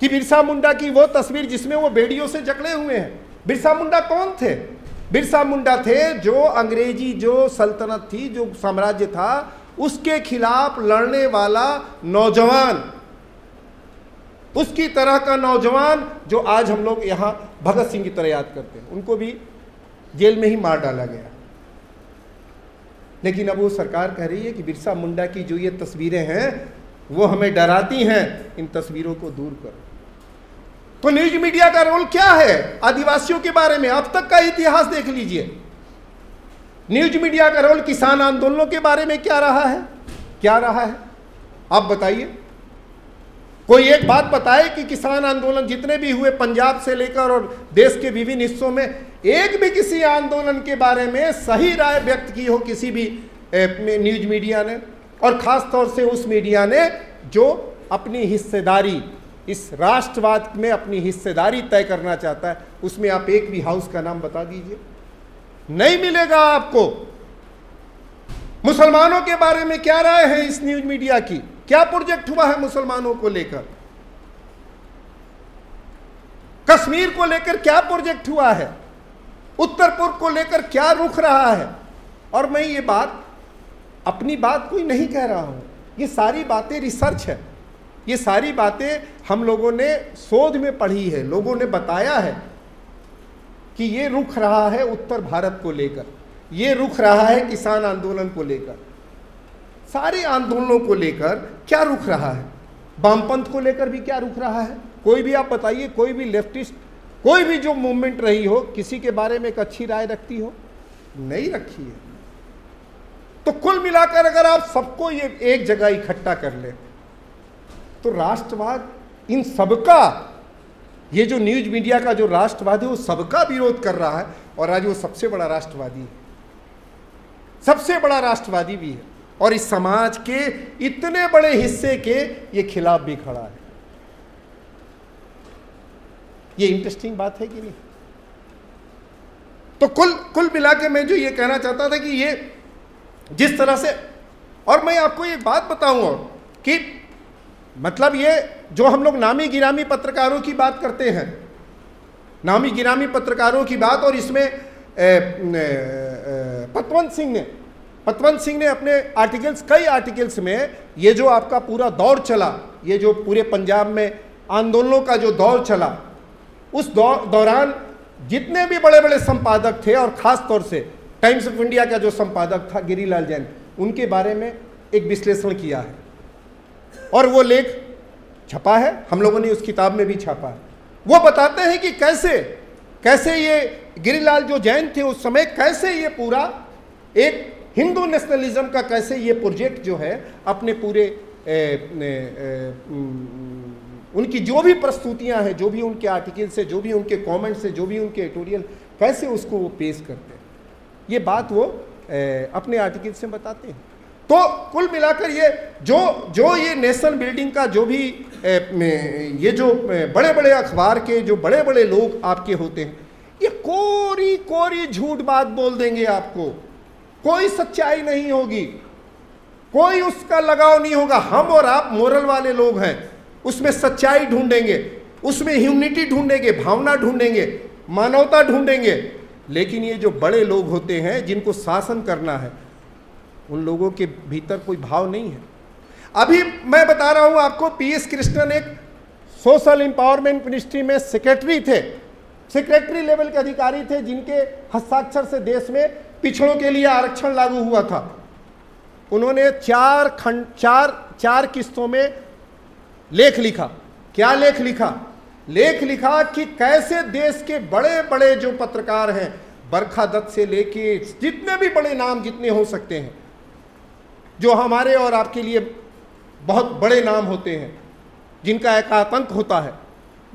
कि बिरसा मुंडा की वो तस्वीर जिसमें वो बेड़ियों से जकड़े हुए हैं। बिरसा मुंडा कौन थे? बिरसा मुंडा थे जो अंग्रेजी जो सल्तनत थी, जो साम्राज्य था, उसके खिलाफ लड़ने वाला नौजवान, उसकी तरह का नौजवान जो आज हम लोग यहाँ भगत सिंह की तरह याद करते हैं, उनको भी जेल में ही मार डाला गया। लेकिन अब वो सरकार कह रही है कि बिरसा मुंडा की जो ये तस्वीरें हैं वो हमें डराती हैं, इन तस्वीरों को दूर करो। तो न्यूज मीडिया का रोल क्या है आदिवासियों के बारे में? अब तक का इतिहास देख लीजिए। न्यूज मीडिया का रोल किसान आंदोलनों के बारे में क्या रहा है, क्या रहा है? आप बताइए, कोई एक बात बताए कि किसान आंदोलन जितने भी हुए पंजाब से लेकर और देश के विभिन्न हिस्सों में एक भी किसी आंदोलन के बारे में सही राय व्यक्त की हो किसी भी न्यूज मीडिया ने, और खासतौर से उस मीडिया ने जो अपनी हिस्सेदारी इस राष्ट्रवाद में अपनी हिस्सेदारी तय करना चाहता है, उसमें आप एक भी हाउस का नाम बता दीजिए, नहीं मिलेगा आपको। मुसलमानों के बारे में क्या राय है इस न्यूज मीडिया की, क्या प्रोजेक्ट हुआ है मुसलमानों को लेकर, कश्मीर को लेकर क्या प्रोजेक्ट हुआ है, उत्तर पूर्व को लेकर क्या रुख रहा है। और मैं ये बात, अपनी बात कोई नहीं कह रहा हूँ, ये सारी बातें रिसर्च है, ये सारी बातें हम लोगों ने शोध में पढ़ी है, लोगों ने बताया है कि ये रुख रहा है उत्तर भारत को लेकर, ये रुख रहा है किसान आंदोलन को लेकर, सारे आंदोलनों को लेकर क्या रुख रहा है, वामपंथ को लेकर भी क्या रुख रहा है। कोई भी आप बताइए, कोई भी लेफ्टिस्ट, कोई भी जो मूवमेंट रही हो, किसी के बारे में एक अच्छी राय रखती हो, नहीं रखी है। तो कुल मिलाकर अगर आप सबको ये एक जगह इकट्ठा कर लें तो राष्ट्रवाद, इन सबका, ये जो न्यूज मीडिया का जो राष्ट्रवाद है वो सबका विरोध कर रहा है, और आज वो सबसे बड़ा राष्ट्रवादी है, सबसे बड़ा राष्ट्रवादी भी है, और इस समाज के इतने बड़े हिस्से के ये खिलाफ भी खड़ा है। ये इंटरेस्टिंग बात है कि नहीं। तो कुल कुल मिला के मैं जो ये कहना चाहता था कि ये जिस तरह से, और मैं आपको ये बात बताऊंगा कि मतलब ये जो हम लोग नामी गिरामी पत्रकारों की बात करते हैं, नामी गिरामी पत्रकारों की बात, और इसमें पतवंत सिंह ने पतवंत सिंह ने अपने आर्टिकल्स, कई आर्टिकल्स में, ये जो आपका पूरा दौर चला, ये जो पूरे पंजाब में आंदोलनों का जो दौर चला, उस दौर दौरान जितने भी बड़े बड़े संपादक थे, और ख़ास तौर से टाइम्स ऑफ इंडिया का जो संपादक था गिरीलाल जैन, उनके बारे में एक विश्लेषण किया है, और वो लेख छपा है, हम लोगों ने उस किताब में भी छापा है। वो बताते हैं कि कैसे कैसे ये गिरीलाल जो जैन थे उस समय, कैसे ये पूरा एक हिंदू नेशनलिज्म का, कैसे ये प्रोजेक्ट जो है अपने पूरे ए, ए, ए, उनकी जो भी प्रस्तुतियां हैं, जो भी उनके आर्टिकल से, जो भी उनके कमेंट से, जो भी उनके एडिटोरियल, कैसे उसको वो पेश करते हैं, ये बात वो ए, अपने आर्टिकल से बताते हैं। तो कुल मिलाकर ये जो जो ये नेशन बिल्डिंग का जो भी ए, ये जो बड़े बड़े अखबार के जो बड़े बड़े लोग आपके होते हैं, ये कोरी कोरी झूठ बात बोल देंगे आपको, कोई सच्चाई नहीं होगी, कोई उसका लगाव नहीं होगा। हम और आप मोरल वाले लोग हैं, उसमें सच्चाई ढूंढेंगे, उसमें ह्यूमनिटी ढूंढेंगे, भावना ढूंढेंगे, मानवता ढूंढेंगे। लेकिन ये जो बड़े लोग होते हैं जिनको शासन करना है, उन लोगों के भीतर कोई भाव नहीं है। अभी मैं बता रहा हूँ आपको, पी एस कृष्णन एक सोशल एम्पावरमेंट मिनिस्ट्री में सेक्रेटरी थे, सेक्रेटरी लेवल के अधिकारी थे, जिनके हस्ताक्षर से देश में पिछड़ों के लिए आरक्षण लागू हुआ था। उन्होंने चार खंड चार चार किस्तों में लेख लिखा। क्या लेख लिखा? लेख लिखा कि कैसे देश के बड़े बड़े जो पत्रकार हैं, बरखा दत्त से लेके जितने भी बड़े नाम जितने हो सकते हैं, जो हमारे और आपके लिए बहुत बड़े नाम होते हैं, जिनका एक आतंक होता है,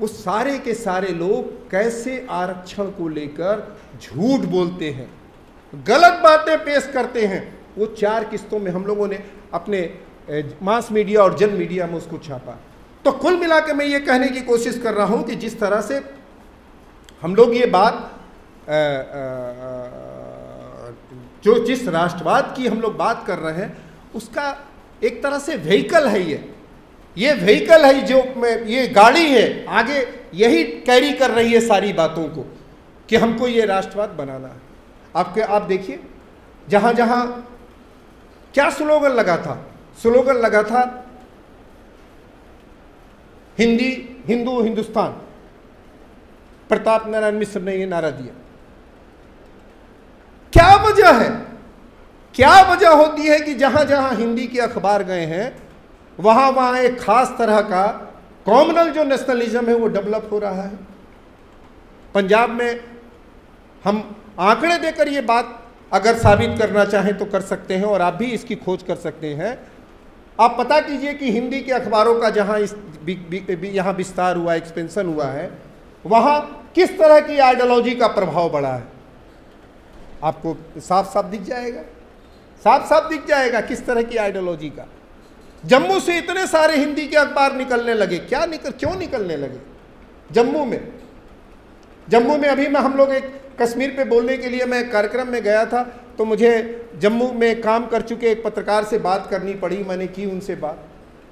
वो सारे के सारे लोग कैसे आरक्षण को लेकर झूठ बोलते हैं, गलत बातें पेश करते हैं। वो चार किस्तों में हम लोगों ने अपने मास मीडिया और जन मीडिया में उसको छापा। तो कुल मिला के मैं ये कहने की कोशिश कर रहा हूँ कि जिस तरह से हम लोग ये बात आ, आ, आ, जो जिस राष्ट्रवाद की हम लोग बात कर रहे हैं, उसका एक तरह से व्हीकल है, ये ये व्हीकल है, जो ये गाड़ी है, आगे यही कैरी कर रही है सारी बातों को कि हमको ये राष्ट्रवाद बनाना है। आपके आप देखिए जहाँ जहाँ क्या स्लोगन लगा था, स्लोगन लगा था हिंदी, हिंदू, हिंदुस्तान। प्रताप नारायण मिश्र ने ये नारा दिया। क्या वजह है, क्या वजह होती है कि जहां जहां हिंदी के अखबार गए हैं, वहां वहां एक खास तरह का कॉमनल जो नेशनलिज्म है वो डेवलप हो रहा है। पंजाब में हम आंकड़े देकर ये बात अगर साबित करना चाहें तो कर सकते हैं, और आप भी इसकी खोज कर सकते हैं आप पता कीजिए कि हिंदी के अखबारों का जहाँ यहाँ विस्तार हुआ, एक्सपेंशन हुआ है, वहाँ किस तरह की आइडियोलॉजी का प्रभाव बढ़ा है, आपको साफ साफ दिख जाएगा, साफ साफ दिख जाएगा किस तरह की आइडियोलॉजी का। जम्मू से इतने सारे हिंदी के अखबार निकलने लगे, क्या निकल क्यों निकलने लगे जम्मू में? जम्मू में अभी मैं हम लोग एक कश्मीर पे बोलने के लिए मैं एक कार्यक्रम में गया था, तो मुझे जम्मू में काम कर चुके एक पत्रकार से बात करनी पड़ी, मैंने की उनसे बात।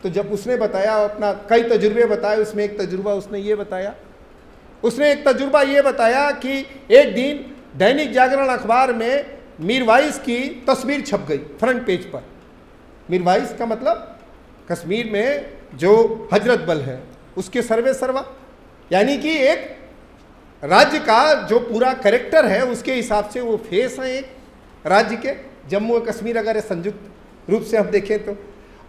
तो जब उसने बताया अपना कई तजुर्बे बताए, उसमें एक तजुर्बा उसने ये बताया उसने एक तजुर्बा ये बताया कि एक दिन दैनिक जागरण अखबार में मीरवाइज की तस्वीर छप गई फ्रंट पेज पर। मीरवाइज का मतलब कश्मीर में जो हजरत बल है उसके सर्वे सर्वा, यानी कि एक राज्य का जो पूरा करेक्टर है उसके हिसाब से वो फेस हैं एक राज्य के, जम्मू और कश्मीर अगर संयुक्त रूप से हम देखें तो।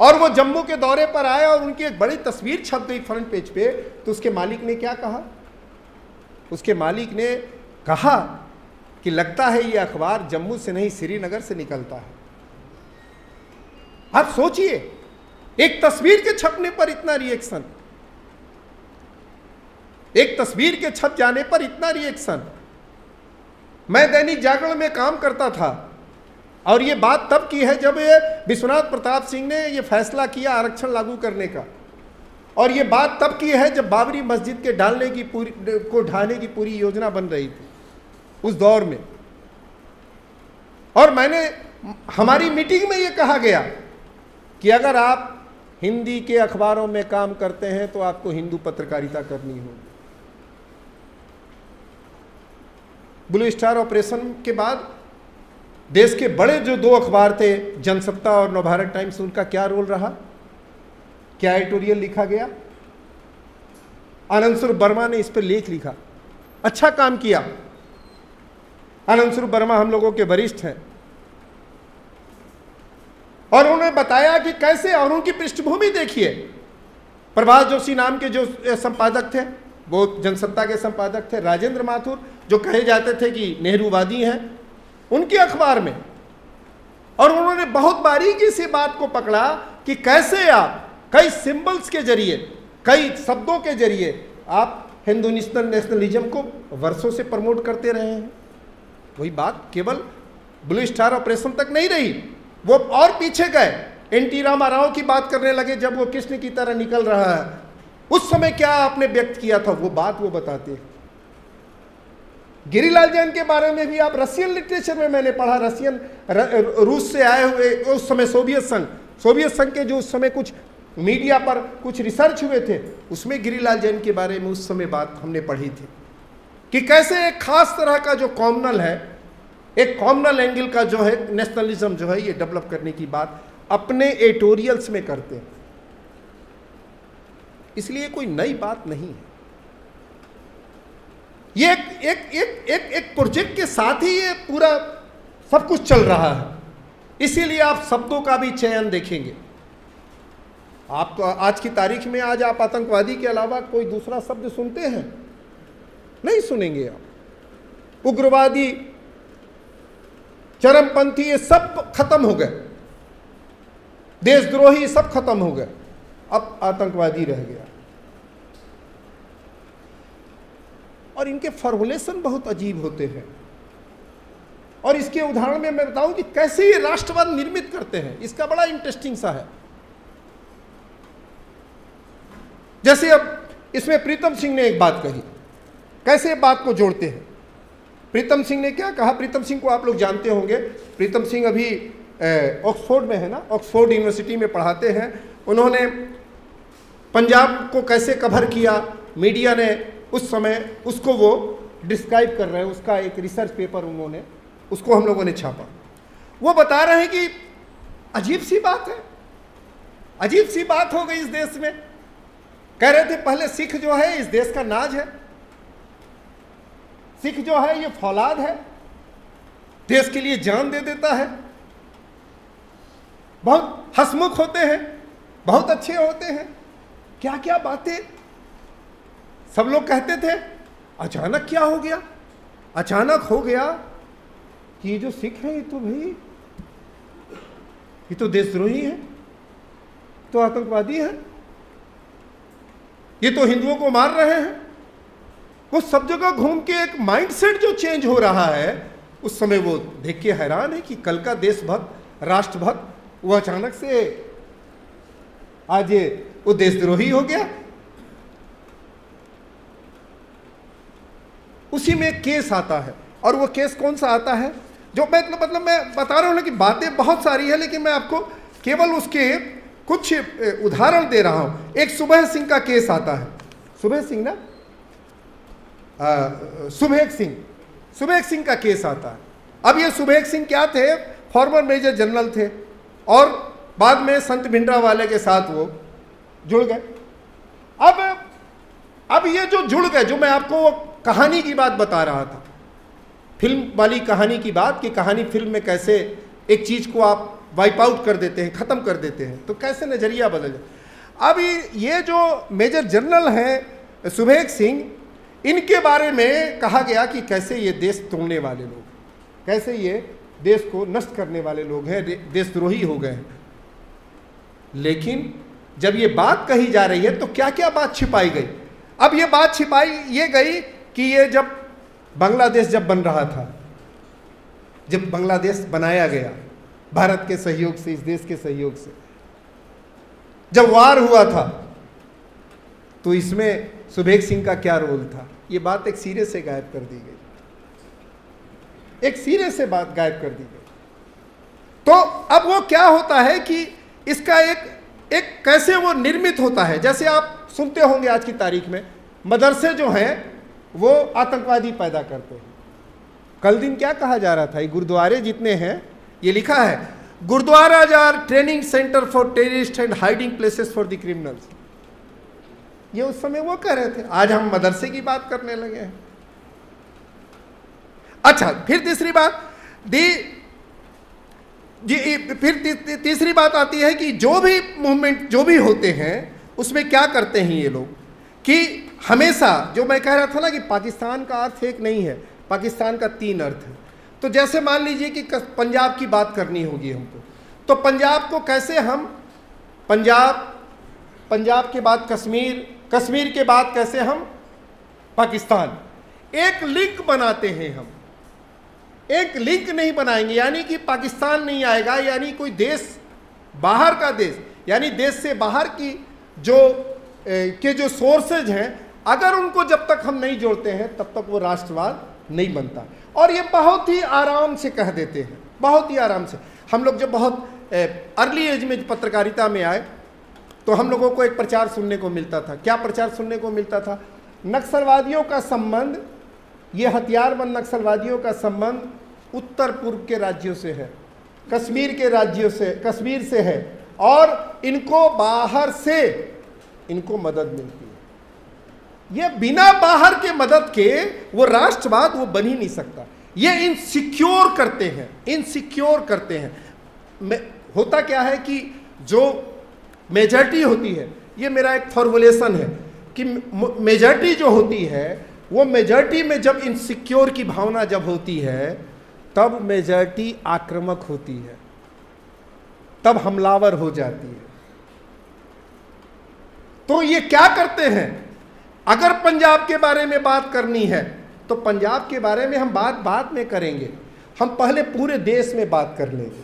और वो जम्मू के दौरे पर आए और उनकी एक बड़ी तस्वीर छप गई फ्रंट पेज पे, तो उसके मालिक ने क्या कहा? उसके मालिक ने कहा कि लगता है ये अखबार जम्मू से नहीं श्रीनगर से निकलता है। आप सोचिए, एक तस्वीर के छपने पर इतना रिएक्शन, एक तस्वीर के छप जाने पर इतना रिएक्शन। मैं दैनिक जागरण में काम करता था और ये बात तब की है जब ये विश्वनाथ प्रताप सिंह ने ये फैसला किया आरक्षण लागू करने का, और ये बात तब की है जब बाबरी मस्जिद के डालने की पूरी को ढाने की पूरी योजना बन रही थी उस दौर में। और मैंने हमारी मीटिंग में ये कहा गया कि अगर आप हिंदी के अखबारों में काम करते हैं तो आपको हिंदू पत्रकारिता करनी होगी। ब्लू स्टार ऑपरेशन के बाद देश के बड़े जो दो अखबार थे, जनसत्ता और नवभारत टाइम्स, उनका क्या रोल रहा? क्या एडिटोरियल लिखा गया? आनंद स्वरूप वर्मा ने इस पर लेख लिखा, अच्छा काम किया। आनंद स्वरूप वर्मा हम लोगों के वरिष्ठ हैं, और उन्होंने बताया कि कैसे, और उनकी पृष्ठभूमि देखिए। प्रभात जोशी नाम के जो संपादक थे वो जनसत्ता के संपादक थे, राजेंद्र माथुर जो कहे जाते थे कि नेहरूवादी हैं, उनके अखबार में, और उन्होंने बहुत बारीकी से बात को पकड़ा कि कैसे आप कई सिंबल्स के जरिए, कई शब्दों के जरिए आप हिंदू नेशनल नेशनलिज्म को वर्षों से प्रमोट करते रहे हैं। वही बात केवल ब्लू स्टार ऑपरेशन तक नहीं रही, वो और पीछे गए, एन टी रामाराव की बात करने लगे जब वो कृष्ण की तरह निकल रहा है, उस समय क्या आपने व्यक्त किया था, वो बात वो बताते हैं। गिरीलाल जैन के बारे में भी आप रशियन लिटरेचर में मैंने पढ़ा, रशियन रूस से आए हुए, उस समय सोवियत संघ सोवियत संघ के जो उस समय कुछ मीडिया पर कुछ रिसर्च हुए थे, उसमें गिरीलाल जैन के बारे में उस समय बात हमने पढ़ी थी कि कैसे एक खास तरह का जो कॉमनल है, एक कॉमनल एंगल का जो है नेशनलिज्म जो है ये डेवलप करने की बात अपने एडिटोरियल्स में करते हैं। इसलिए कोई नई बात नहीं है, ये एक एक एक एक एक प्रोजेक्ट के साथ ही ये पूरा सब कुछ चल रहा है। इसीलिए आप शब्दों का भी चयन देखेंगे, आप तो आज की तारीख में आज आप आतंकवादी के अलावा कोई दूसरा शब्द सुनते हैं? नहीं सुनेंगे आप। उग्रवादी, चरमपंथी, ये सब खत्म हो गए, देशद्रोही सब खत्म हो गए, अब आतंकवादी रह गया। और इनके फॉर्मुलेशन बहुत अजीब होते हैं, और इसके उदाहरण में मैं बताऊं कि कैसे ये राष्ट्रवाद निर्मित करते हैं, इसका बड़ा इंटरेस्टिंग सा है। जैसे अब इसमें प्रीतम सिंह ने एक बात कही, कैसे बात को जोड़ते हैं। प्रीतम सिंह ने क्या कहा? प्रीतम सिंह को आप लोग जानते होंगे, प्रीतम सिंह अभी ऑक्सफोर्ड में है ना, ऑक्सफोर्ड यूनिवर्सिटी में पढ़ाते हैं। उन्होंने पंजाब को कैसे कवर किया, मीडिया ने उस समय उसको वो डिस्क्राइब कर रहे हैं, उसका एक रिसर्च पेपर उन्होंने, उसको हम लोगों ने छापा। वो बता रहे हैं कि अजीब सी बात है, अजीब सी बात हो गई इस देश में। कह रहे थे पहले सिख जो है इस देश का नाज है, सिख जो है ये फौलाद है, देश के लिए जान दे देता है, बहुत हंसमुख होते हैं, बहुत अच्छे होते हैं, क्या क्या बातें सब लोग कहते थे। अचानक क्या हो गया? अचानक हो गया कि ये जो सिख हैं ये तो भाई ये तो देशद्रोही हैं, तो आतंकवादी है, ये तो हिंदुओं को मार रहे हैं। वो सब जगह घूम के एक माइंडसेट जो चेंज हो रहा है, उस समय वो देख के हैरान है कि कल का देशभक्त राष्ट्रभक्त वो अचानक से आज ये वो देशद्रोही हो गया। उसी में एक केस आता है, और वो केस कौन सा आता है जो मैं मतलब मतलब मैं बता रहा हूँ कि बातें बहुत सारी है, लेकिन मैं आपको केवल उसके कुछ उदाहरण दे रहा हूँ। एक सुभेग सिंह का केस आता है, सुभेग सिंह ना सुभेग सिंह सुभेग सिंह का केस आता है। अब ये सुभेग सिंह क्या थे, फॉर्मर मेजर जनरल थे, और बाद में संत भिंडरावाले के साथ वो जुड़ गए। अब अब ये जो जुड़ गए, जो मैं आपको कहानी की बात बता रहा था, फिल्म वाली कहानी की बात कि कहानी फिल्म में कैसे एक चीज़ को आप वाइप आउट कर देते हैं, ख़त्म कर देते हैं, तो कैसे नज़रिया बदल जाए। अब ये जो मेजर जनरल हैं सुभेग सिंह, इनके बारे में कहा गया कि कैसे ये देश तोड़ने वाले लोग, कैसे ये देश को नष्ट करने वाले लोग हैं, देशद्रोही हो गए हैं। लेकिन जब ये बात कही जा रही है तो क्या क्या बात छिपाई गई। अब ये बात छिपाई ये गई कि ये जब बांग्लादेश जब बन रहा था, जब बांग्लादेश बनाया गया भारत के सहयोग से, इस देश के सहयोग से, जब वार हुआ था, तो इसमें सुभेग सिंह का क्या रोल था, ये बात एक सिरे से गायब कर दी गई, एक सिरे से बात गायब कर दी गई। तो अब वो क्या होता है कि इसका एक एक कैसे वो निर्मित होता है। जैसे आप सुनते होंगे आज की तारीख में मदरसे जो हैं वो आतंकवादी पैदा करते हैं। कल दिन क्या कहा जा रहा था, ये गुरुद्वारे जितने हैं, ये लिखा है gurdwara jar training centre for terrorist and hiding places for the criminals. ये उस समय वो कह रहे थे, आज हम मदरसे की बात करने लगे हैं। अच्छा, फिर तीसरी बात दी जी, फिर ती, ती, तीसरी बात आती है कि जो भी मूवमेंट जो भी होते हैं उसमें क्या करते हैं ये लोग कि हमेशा, जो मैं कह रहा था ना कि पाकिस्तान का अर्थ एक नहीं है, पाकिस्तान का तीन अर्थ है। तो जैसे मान लीजिए कि पंजाब की बात करनी होगी हमको, तो पंजाब को कैसे हम पंजाब पंजाब के बाद कश्मीर, कश्मीर के बाद कैसे हम पाकिस्तान, एक लिंक बनाते हैं। हम एक लिंक नहीं बनाएंगे, यानी कि पाकिस्तान नहीं आएगा, यानी कोई देश बाहर का देश, यानी देश से बाहर की जो के जो सोर्सेज हैं, अगर उनको जब तक हम नहीं जोड़ते हैं तब तक वो राष्ट्रवाद नहीं बनता। और ये बहुत ही आराम से कह देते हैं, बहुत ही आराम से। हम लोग जब बहुत अर्ली एज में पत्रकारिता में आए तो हम लोगों को एक प्रचार सुनने को मिलता था। क्या प्रचार सुनने को मिलता था, नक्सलवादियों का संबंध, ये हथियारबंद नक्सलवादियों का संबंध उत्तर पूर्व के राज्यों से है, कश्मीर के राज्यों से, कश्मीर से है, और इनको बाहर से इनको मदद मिलती है। ये बिना बाहर के मदद के वो राष्ट्रवाद वो बन ही नहीं सकता। ये इनसिक्योर करते हैं, इनसिक्योर करते हैं। मैं, होता क्या है कि जो मेजॉरिटी होती है, ये मेरा एक फॉर्मुलेशन है कि मेजॉरिटी जो होती है, वो मेजॉरिटी में जब इनसिक्योर की भावना जब होती है तब मेजॉरिटी आक्रामक होती है, तब हमलावर हो जाती है। तो ये क्या करते हैं, अगर पंजाब के बारे में बात करनी है तो पंजाब के बारे में हम बात बात में करेंगे, हम पहले पूरे देश में बात कर लेंगे,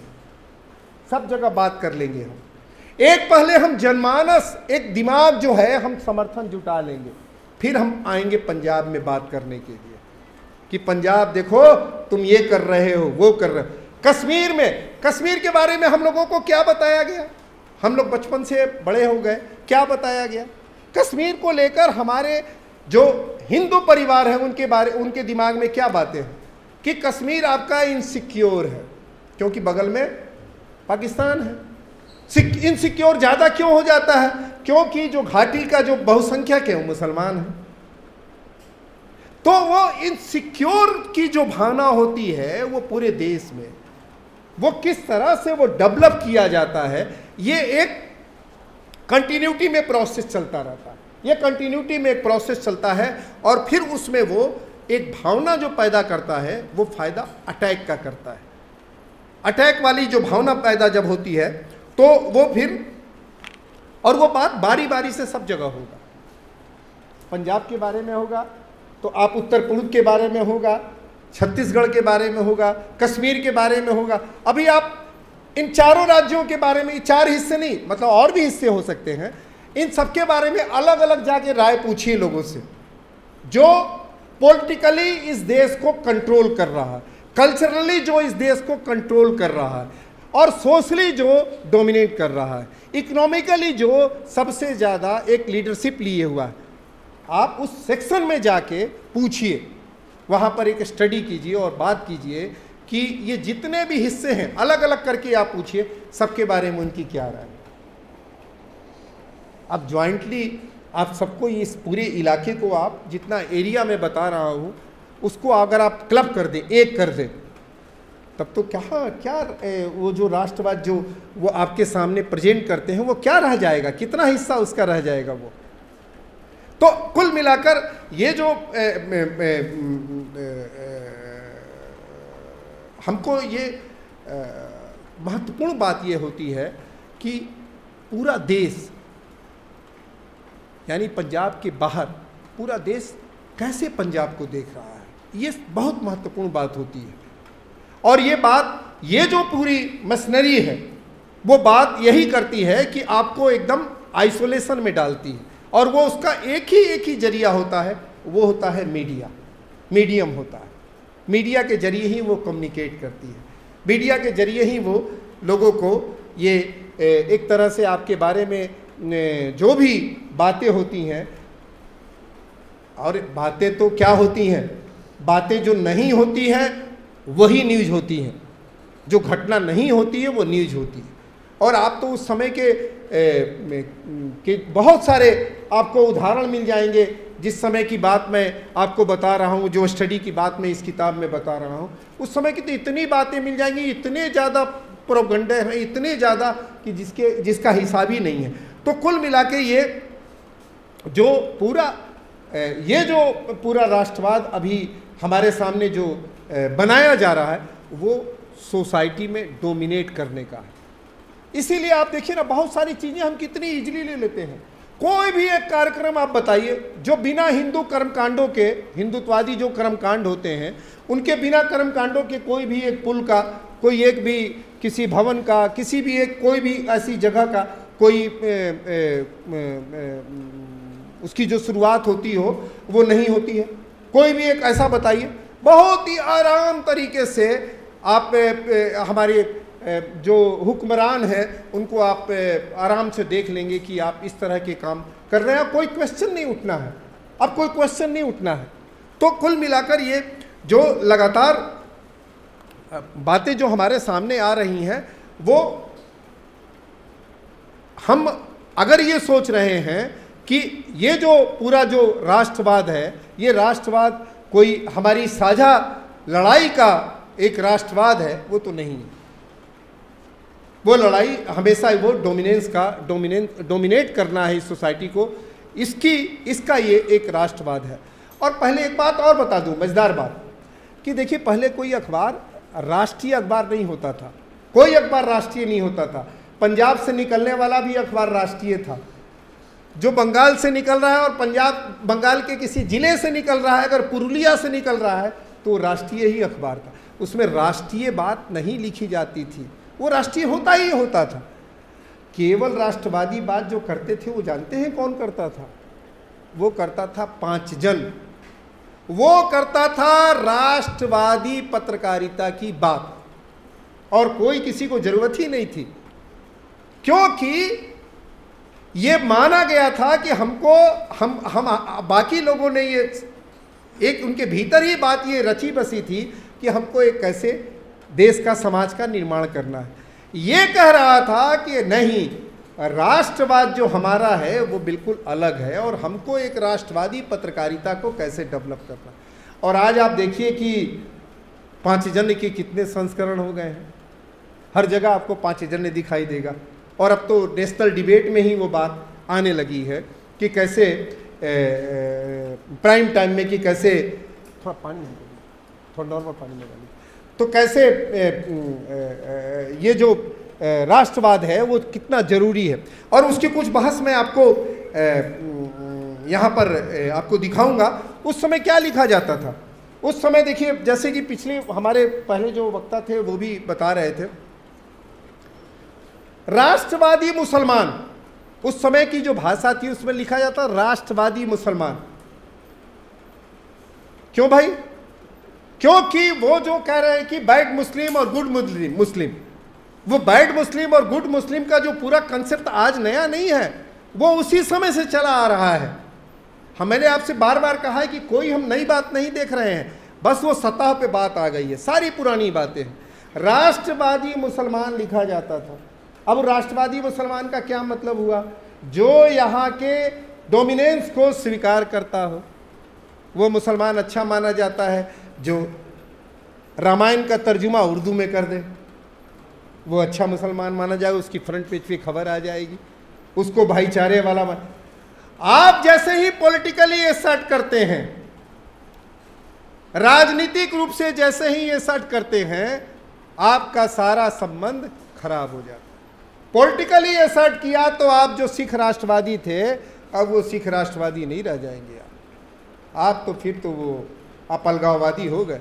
सब जगह बात कर लेंगे। हम एक पहले हम जनमानस, एक दिमाग जो है, हम समर्थन जुटा लेंगे, फिर हम आएंगे पंजाब में बात करने के लिए कि पंजाब देखो तुम ये कर रहे हो, वो कर रहे हो। कश्मीर में, कश्मीर के बारे में हम लोगों को क्या बताया गया, हम लोग बचपन से बड़े हो गए, क्या बताया गया कश्मीर को लेकर, हमारे जो हिंदू परिवार है उनके बारे उनके दिमाग में क्या बातें हैं कि कश्मीर आपका इनसिक्योर है क्योंकि बगल में पाकिस्तान है। इनसिक्योर ज़्यादा क्यों हो जाता है, क्योंकि जो घाटी का जो बहुसंख्यक है वो मुसलमान है। तो वो इनसिक्योर की जो भावना होती है वो पूरे देश में वो किस तरह से वो डेवलप किया जाता है, ये एक कंटिन्यूटी में प्रोसेस चलता रहता है, ये कंटिन्यूटी में एक प्रोसेस चलता है। और फिर उसमें वो एक भावना जो पैदा करता है वो फायदा अटैक का करता है। अटैक वाली जो भावना पैदा जब होती है तो वो फिर और वो बात बारी बारी से सब जगह होगा। पंजाब के बारे में होगा तो आप उत्तर पूर्व के बारे में होगा, छत्तीसगढ़ के बारे में होगा, कश्मीर के बारे में होगा। अभी आप इन चारों राज्यों के बारे में, चार हिस्से नहीं मतलब और भी हिस्से हो सकते हैं, इन सबके बारे में अलग अलग जाके राय पूछिए लोगों से जो पॉलिटिकली इस देश को कंट्रोल कर रहा है, कल्चरली जो इस देश को कंट्रोल कर रहा है और सोशली जो डोमिनेट कर रहा है, इकोनॉमिकली जो सबसे ज़्यादा एक लीडरशिप लिए हुआ है। आप उस सेक्शन में जाके पूछिए, वहाँ पर एक स्टडी कीजिए और बात कीजिए कि ये जितने भी हिस्से हैं अलग अलग करके आप पूछिए सबके बारे में उनकी क्या राय। अब ज्वाइंटली आप सबको इस पूरे इलाके को, आप जितना एरिया में बता रहा हूँ उसको अगर आप क्लब कर दें, एक कर दें, तब तो क्या क्या वो जो राष्ट्रवाद जो वो आपके सामने प्रेजेंट करते हैं वो क्या रह जाएगा, कितना हिस्सा उसका रह जाएगा। वो तो कुल मिलाकर ये जो ए, ए, ए, ए, ए, हमको ये महत्वपूर्ण बात ये होती है कि पूरा देश यानी पंजाब के बाहर पूरा देश कैसे पंजाब को देख रहा है, ये बहुत महत्वपूर्ण बात होती है। और ये बात, ये जो पूरी मशीनरी है वो बात यही करती है कि आपको एकदम आइसोलेशन में डालती है और वो उसका एक ही एक ही जरिया होता है, वो होता है मीडिया, मीडियम होता है। मीडिया के जरिए ही वो कम्युनिकेट करती है, मीडिया के जरिए ही वो लोगों को ये एक तरह से आपके बारे में जो भी बातें होती हैं, और बातें तो क्या होती हैं, बातें जो नहीं होती हैं वही न्यूज होती है, जो घटना नहीं होती है वो न्यूज होती है। और आप तो उस समय के, ए, के बहुत सारे आपको उदाहरण मिल जाएंगे, जिस समय की बात मैं आपको बता रहा हूँ, जो स्टडी की बात मैं इस किताब में बता रहा हूँ, उस समय की तो इतनी बातें मिल जाएंगी, इतने ज़्यादा प्रोपगंडे हैं, इतने ज़्यादा कि जिसके जिसका हिसाब ही नहीं है। तो कुल मिला के ये जो पूरा ये जो पूरा राष्ट्रवाद अभी हमारे सामने जो बनाया जा रहा है वो सोसाइटी में डोमिनेट करने का है। इसीलिए आप देखिए ना, बहुत सारी चीज़ें हम कितनी इजीली ले लेते हैं। कोई भी एक कार्यक्रम आप बताइए जो बिना हिंदू कर्मकांडों के, हिंदुत्ववादी जो कर्मकांड होते हैं उनके बिना कर्मकांडों के कोई भी एक पुल का, कोई एक भी किसी भवन का, किसी भी एक कोई भी ऐसी जगह का कोई ए, ए, ए, ए, उसकी जो शुरुआत होती हो वो नहीं होती है। कोई भी एक ऐसा बताइए, बहुत ही आराम तरीके से आप ए, ए, हमारे ए, जो हुक्मरान हैं उनको आप ए, आराम से देख लेंगे कि आप इस तरह के काम कर रहे हैं, कोई क्वेश्चन नहीं उठना है, अब कोई क्वेश्चन नहीं उठना है। तो कुल मिलाकर ये जो लगातार बातें जो हमारे सामने आ रही हैं, वो हम अगर ये सोच रहे हैं कि ये जो पूरा जो राष्ट्रवाद है, ये राष्ट्रवाद कोई हमारी साझा लड़ाई का एक राष्ट्रवाद है, वो तो नहीं है। वो लड़ाई हमेशा वो डोमिनेंस का, डोमिनेंट डोमिनेट करना है इस सोसाइटी को, इसकी इसका ये एक राष्ट्रवाद है। और पहले एक बात और बता दूं, मज़ेदार बात, कि देखिए पहले कोई अखबार राष्ट्रीय अखबार नहीं होता था, कोई अखबार राष्ट्रीय नहीं होता था। पंजाब से निकलने वाला भी अखबार राष्ट्रीय था। जो बंगाल से निकल रहा है और पंजाब बंगाल के किसी ज़िले से निकल रहा है, अगर पुरुलिया से निकल रहा है तो राष्ट्रीय ही अखबार था। उसमें राष्ट्रीय बात नहीं लिखी जाती थी, वो राष्ट्रीय होता ही होता था। केवल राष्ट्रवादी बात जो करते थे वो जानते हैं कौन करता था? वो करता था पाँच जन, वो करता था राष्ट्रवादी पत्रकारिता की बात, और कोई किसी को ज़रूरत ही नहीं थी, क्योंकि ये माना गया था कि हमको हम हम बाकी लोगों ने ये एक उनके भीतर ही बात ये रची बसी थी कि हमको एक कैसे देश का, समाज का निर्माण करना है। ये कह रहा था कि नहीं, राष्ट्रवाद जो हमारा है वो बिल्कुल अलग है और हमको एक राष्ट्रवादी पत्रकारिता को कैसे डेवलप करना। और आज आप देखिए कि पाँचजन्य के कितने संस्करण हो गए हैं, हर जगह आपको पाँचजन्य दिखाई देगा। और अब तो नेशनल डिबेट में ही वो बात आने लगी है कि कैसे ए, प्राइम टाइम में कि कैसे थोड़ा पानी थोड़ा नॉर्मल पानी में तो कैसे ए, ए, ए, ये जो राष्ट्रवाद है वो कितना ज़रूरी है। और उसके कुछ बहस मैं आपको यहाँ पर आपको दिखाऊंगा उस समय क्या लिखा जाता था। उस समय देखिए, जैसे कि पिछले हमारे पहले जो वक्ता थे वो भी बता रहे थे, राष्ट्रवादी मुसलमान उस समय की जो भाषा थी उसमें लिखा जाता राष्ट्रवादी मुसलमान। क्यों भाई? क्योंकि वो जो कह रहे हैं कि बैड मुस्लिम और गुड मुस्लिम, वो बैड मुस्लिम और गुड मुस्लिम का जो पूरा कंसेप्ट आज नया नहीं है, वो उसी समय से चला आ रहा है। हमने आपसे बार बार कहा है कि कोई हम नई बात नहीं देख रहे हैं, बस वो सतह पे बात आ गई है, सारी पुरानी बातें हैं। राष्ट्रवादी मुसलमान लिखा जाता था। अब राष्ट्रवादी मुसलमान का क्या मतलब हुआ? जो यहाँ के डोमिनेंस को स्वीकार करता हो वो मुसलमान अच्छा माना जाता है, जो रामायण का तर्जुमा उर्दू में कर दे वो अच्छा मुसलमान माना जाएगा, उसकी फ्रंट पेज पे खबर आ जाएगी, उसको भाईचारे वाला मान। आप जैसे ही पॉलिटिकली असर्ट करते हैं, राजनीतिक रूप से जैसे ही असर्ट करते हैं, आपका सारा संबंध खराब हो जाता। पॉलिटिकली असर्ट किया तो आप जो सिख राष्ट्रवादी थे अब वो सिख राष्ट्रवादी नहीं रह जाएंगे, आप आप तो फिर तो वो आप अलगाववादी हो गए।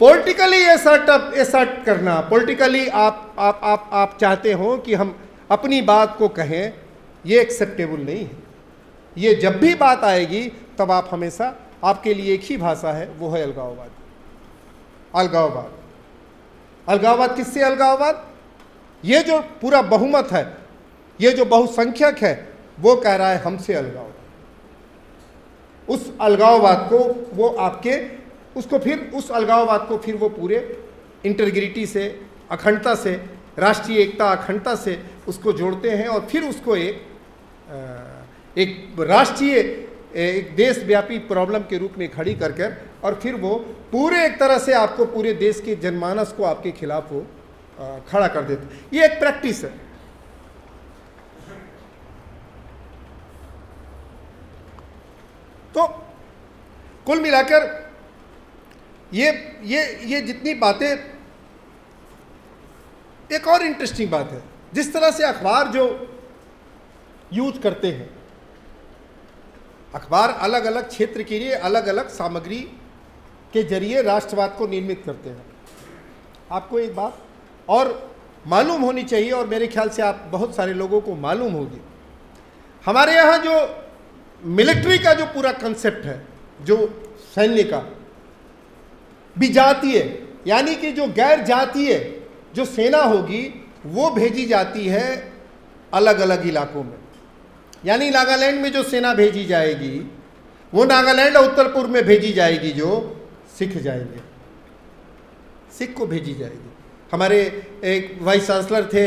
पॉलिटिकली असर्ट असर्ट करना, पॉलिटिकली आप आप आप आप चाहते हो कि हम अपनी बात को कहें, ये एक्सेप्टेबल नहीं है। ये जब भी बात आएगी तब आप हमेशा, आपके लिए एक ही भाषा है, वो है अलगाववाद। अलगाववाद अलगाववाद किससे अलगाववाद? ये जो पूरा बहुमत है, ये जो बहुसंख्यक है, वो कह रहा है हमसे अलगाव। उस अलगाववाद को वो आपके उसको फिर उस अलगाववाद को फिर वो पूरे इंटीग्रिटी से, अखंडता से, राष्ट्रीय एकता अखंडता से उसको जोड़ते हैं और फिर उसको एक एक राष्ट्रीय, एक देशव्यापी प्रॉब्लम के रूप में खड़ी कर कर और फिर वो पूरे एक तरह से आपको, पूरे देश के जनमानस को आपके खिलाफ वो खड़ा कर देते। ये एक प्रैक्टिस है। तो कुल मिलाकर ये ये ये जितनी बातें, एक और इंटरेस्टिंग बात है, जिस तरह से अखबार जो यूज करते हैं, अखबार अलग अलग क्षेत्र के लिए अलग अलग सामग्री के जरिए राष्ट्रवाद को निर्मित करते हैं। आपको एक बात और मालूम होनी चाहिए, और मेरे ख्याल से आप बहुत सारे लोगों को मालूम होगी, हमारे यहाँ जो मिलिट्री का जो पूरा कंसेप्ट है, जो सैन्य का विजातीय, यानी कि जो गैर जातीय जो सेना होगी वो भेजी जाती है अलग अलग इलाकों में। यानी नागालैंड में जो सेना भेजी जाएगी वो नागालैंड और उत्तर पूर्व में भेजी जाएगी, जो सिख जाएंगे, सिख को भेजी जाएगी। हमारे एक वाइस चांसलर थे,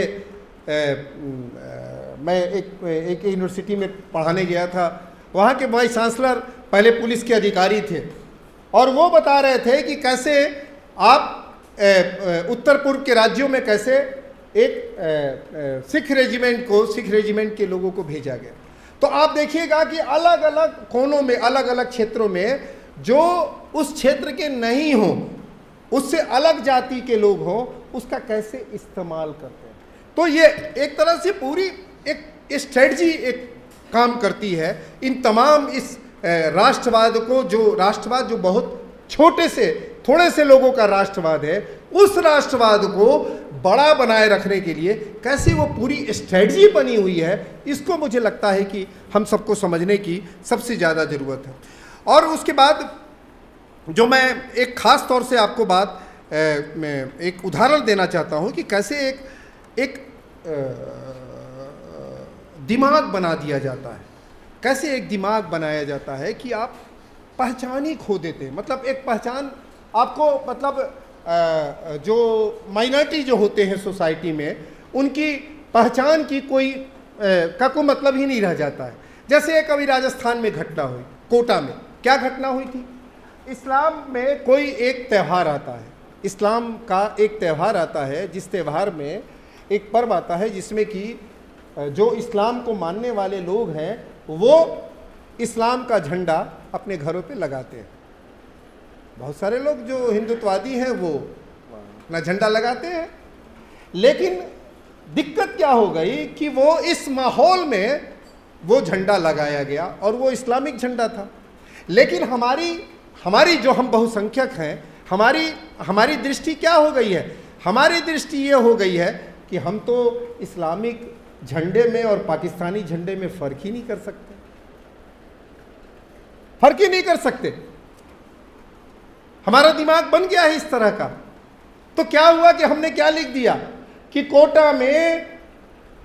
ए, मैं एक एक यूनिवर्सिटी में पढ़ाने गया था, वहाँ के वाइस चांसलर पहले पुलिस के अधिकारी थे, और वो बता रहे थे कि कैसे आप उत्तर पूर्व के राज्यों में कैसे एक सिख रेजिमेंट को, सिख रेजिमेंट के लोगों को भेजा गया। तो आप देखिएगा कि अलग अलग कोनों में, अलग अलग क्षेत्रों में, जो उस क्षेत्र के नहीं हों, उससे अलग जाति के लोग हों, उसका कैसे इस्तेमाल करते हैं। तो ये एक तरह से पूरी एक स्ट्रेटजी एक काम करती है इन तमाम, इस राष्ट्रवाद को, जो राष्ट्रवाद जो बहुत छोटे से, थोड़े से लोगों का राष्ट्रवाद है, उस राष्ट्रवाद को बड़ा बनाए रखने के लिए कैसे वो पूरी स्ट्रेटजी बनी हुई है, इसको मुझे लगता है कि हम सबको समझने की सबसे ज़्यादा ज़रूरत है। और उसके बाद जो मैं एक ख़ास तौर से आपको बात, मैं एक उदाहरण देना चाहता हूँ कि कैसे एक एक दिमाग बना दिया जाता है, कैसे एक दिमाग बनाया जाता है कि आप पहचान ही खो देते हैं। मतलब एक पहचान आपको, मतलब जो माइनॉरिटी जो होते हैं सोसाइटी में, उनकी पहचान की कोई का कोई मतलब ही नहीं रह जाता है। जैसे कभी राजस्थान में घटना हुई, कोटा में क्या घटना हुई थी, इस्लाम में कोई एक त्यौहार आता है, इस्लाम का एक त्यौहार आता है, जिस त्यौहार में एक पर्व आता है जिसमें कि जो इस्लाम को मानने वाले लोग हैं वो इस्लाम का झंडा अपने घरों पे लगाते हैं। बहुत सारे लोग जो हिंदुत्ववादी हैं वो ना झंडा लगाते हैं, लेकिन दिक्कत क्या हो गई कि वो इस माहौल में वो झंडा लगाया गया और वो इस्लामिक झंडा था, लेकिन हमारी हमारी जो हम बहुसंख्यक हैं, हमारी हमारी दृष्टि क्या हो गई है, हमारी दृष्टि ये हो गई है कि हम तो इस्लामिक झंडे में और पाकिस्तानी झंडे में फ़र्क ही नहीं कर सकते, फ़र्क ही नहीं कर सकते। हमारा दिमाग बन गया है इस तरह का। तो क्या हुआ कि हमने क्या लिख दिया कि कोटा में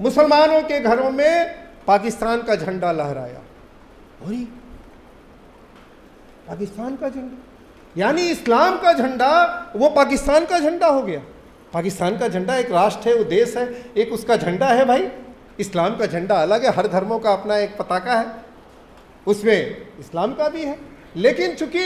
मुसलमानों के घरों में पाकिस्तान का झंडा लहराया, और पाकिस्तान का झंडा यानी इस्लाम का झंडा वो पाकिस्तान का झंडा हो गया। पाकिस्तान का झंडा एक राष्ट्र है, वो देश है, एक उसका झंडा है भाई। इस्लाम का झंडा अलग है, हर धर्मों का अपना एक पताका है, उसमें इस्लाम का भी है। लेकिन चूंकि